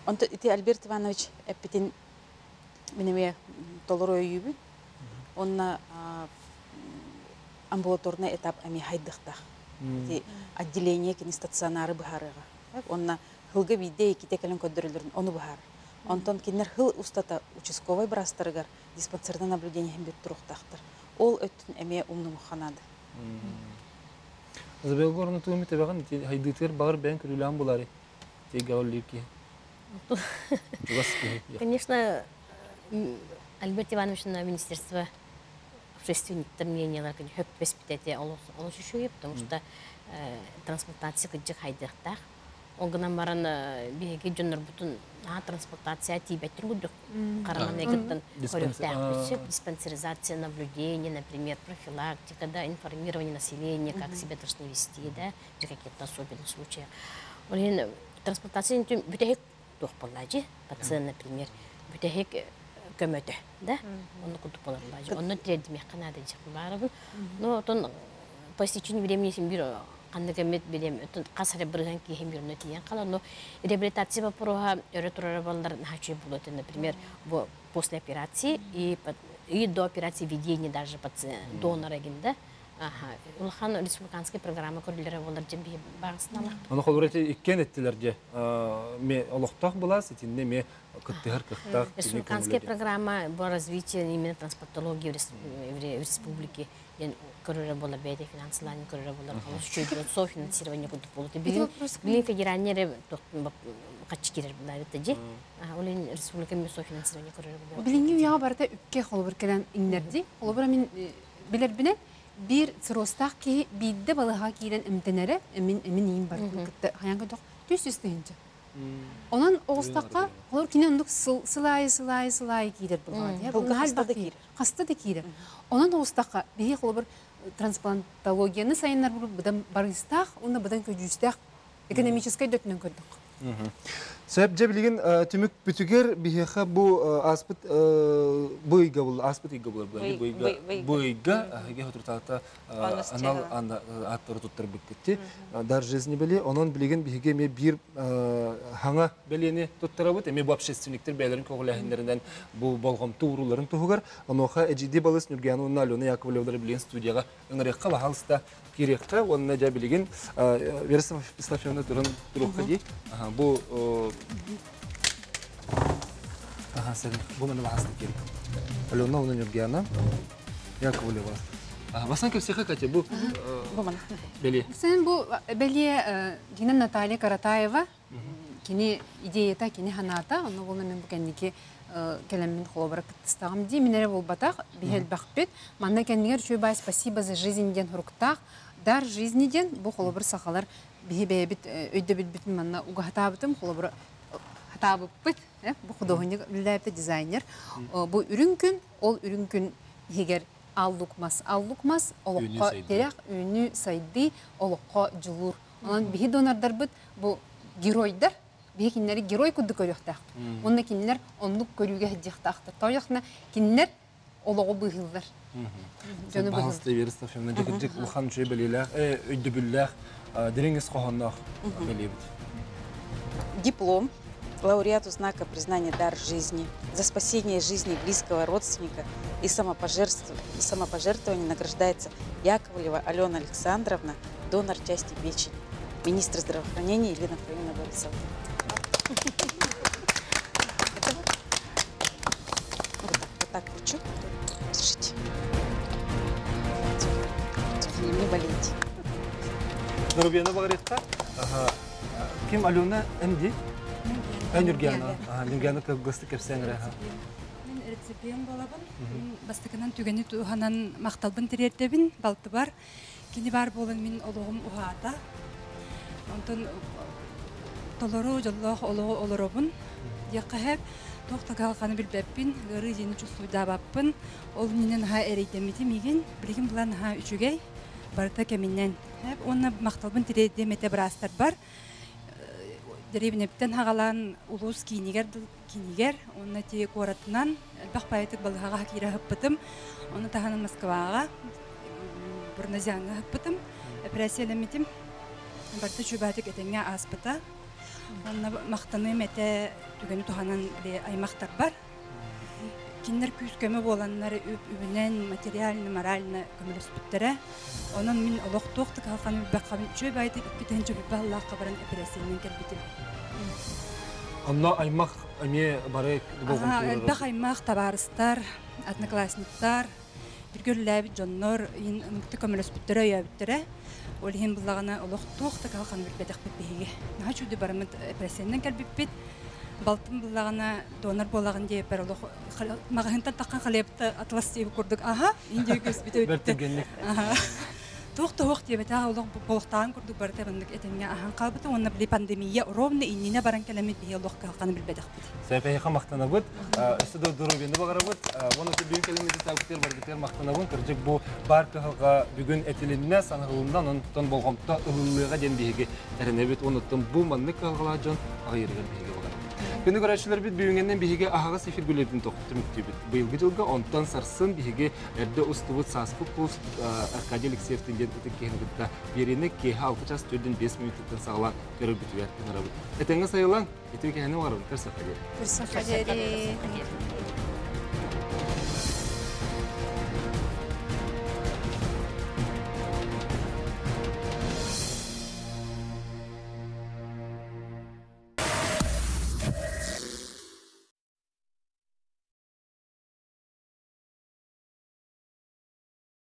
Он то и Альберт Иванович эпитин меня толорой юби, он на амбулаторный этап ами хайдахтах, отделение кинестационары бхарага, он на хлгавидеи китекален коддерлерн он бхар, он тон кинер хл устата участковый брастергар диспансерное наблюдение химбитрухтахтар, ол этун ами умному ханада. Забелгор на туми тебаган хайдитер бар бен крюлян булари. Конечно, Альберт Иванович на Министерство общественных мнений воспитания, потому что трансплантация каджихайдахтах, он гнамаран беги джуннер бутун, а трансплантация тибетингудух, караманегатан, диспансеризация, наблюдение, например, профилактика, да, информирование населения, как себя должны вести, да, при каких-то особенных случаях. Трансплантация бутехик тухпалладжи, пациент, например, бутехик кемете, да, он кутупалладжи, он на третьем мягко надо дисциплинирован, но он по стечению времени симбиро, когда кемет берем, то касаре брызганки симбиро не тянет, но реабилитация по порога ретроревалдар нахочи будут, например, после операции и и до операции введения даже пациент донора генда. Ага, он хан республиканские программы коррелировали в Ларджембе Барстана. Он ходил эти кеннеты Ларджи, мы Аллахтах была, эти не мы Каттехарках. Республиканские программы по развитию именно трансплантологии в республике, коррелировали в этой финансовой коррелировали, он считал софинансирование куда полоты. Были были федеральные качкиры были тогда, а улин республика мы софинансирование коррелировали. Были не я барта укке холбер кедан инерди, холбер мин билербинет. Бир циростахки бидде балага кирен имтенере мин минин бар кутта хаянга дох төсөстөнчө. Анан огустакка алар кинендик сылай сылай сылай кидер булган я. Бул хаста да кир. Хаста да кир. Анан огустакка бир бир трансплантологияны сайынлар булып барыстах, уна бидан көжүстах экономический дөтүнөн көрдүк. Себже билген түмүк бүтүгер биха бу аспыт буйга бул аспыт ига булар булар буйга буйга ага хутуртата анал анда аттыр туттыр бикти дар жизни бели анан билген биге ме бир ханга белени туттырабыт эми бу общественниктер белерин когулахиндерден бу болгон тууруларын тугар аноха эжиди балыс Нургиянова Алена Яковлева билген студияга ыңрыкка бахалста киректа онна жа билген версов стафионда туран турукка ди бу ага сәлем бу менә бахасты кирек Алена Нургиянова Яковлева ага басан кем сеха кате бу бу менә бели сен бу бели гина Наталья Каратаева кине идея та кине ханата аны булны мен букенники Келемин холобрак стам ди минере волбатах бихел бахпет манна кеннигер чуйбай спасибо за жизнь ден руктах дар жизни ден бу холобр сахалар бихе бит өйдө бит бит манна угахтабытым холобр хатабыппыт бу худогоник билдепте дизайнер бу үрүнкүн ол үрүнкүн егер аллукмас аллукмас олокко терек үнү сайды олокко жулур анан бихе донордар бит бу геройдар. Бехиннери герой куды көрүктах. Онда киннер ондук көрүүгө жыктахтыр. Тояхна киннер олого быгылдар. Жаны быгыл. Басты верстов фемна дикдик улхан жой белелер, э өйдүбүллер, диреңиз кохоннор белебит. Диплом лауреату знака признания дар жизни за спасение жизни близкого родственника и самопожертвование награждается Яковлева Алена Александровна, донор части печени, министр здравоохранения Елена Полина Больцова. Вот так кручу. Слушайте. Не болейте. Нурбена Багаритка. Кем Алена? Энди? Нургена. Нургена как гости капсенра. Рецепиент балабан. Бастаканан тугани туханан махталбан терьетебин балтабар. Кинибар болен мин ологом ухата. Онтон толору жаллах олого олоробун. Якхеб тохтагал кан билбеппин. Грызини чувствуйда баппин. Олнинен ха эридемити мигин. Блигин блан ха учугей. Барта кеминен. Хеб онна махталбан терьетемите брастар бар. Древнептен хагалан улус кинигер кинигер, он на те коратнан, бахпаетик балгага кира хаппатым, он на тахан Москвага, бурназианга хаппатым, пресиелемитим, бартучубатик этенья аспата, он на махтаным эте тугани туханан бе аймахтарбар, киндер кюскеме боланнар үбінен материально морально көміліспіттере, онын мен ұлықтоқты қалқаны баққамын жөбі айтып, бітін жөбі бағылақ қабарын әпересінен кәрбетім. Онына аймақ әме барай болған көрі? Әлбәқ аймақ табарыстар, одноклассниктар, біргерләбі жоннор ең ұмықты көміліспіттере өйәбіттере, ол ең бұлағына ұлықтоқты қалқаны бірбәдіқ Балтым буллагана донор болаган деп бер улы магазиндан таккан халепти атлас деп курдук. Аха, инде көз бите өттү. Аха. Тохтох деп та улы болгтан курдук бар тебиндик этенге ахан калбыты. Онда бли пандемия ровно иннине баран келемет бие улы калканы билбедик. Сепе хам мактанабыт, үстүдө дурубинди багарабыт. Вону бир келемет тактер бар кетер мактанабын кыржык бу бар тыгылга бүгүн этилинне санылымдан онтон болгомто ыллыга ден биге эренебит онтон бу манны калгала жон агырган биге. Күні көрәшілер біт бүйінгеннен біхеге ағаға сефер бөлердің тоқтым өттебіт. Бұйылғы жылға онтан сарсын біхеге әрді ұстывыт саспы құлыс Аркадий Алексеевтің дендіті кейінгітті берені кейі алты час төрден бес минуттың сағылан көріп бітуі әртін арабыт. Әтенгі сайылан, етеу кейіні ғарабын. Көрсақадері. Көрсақадері.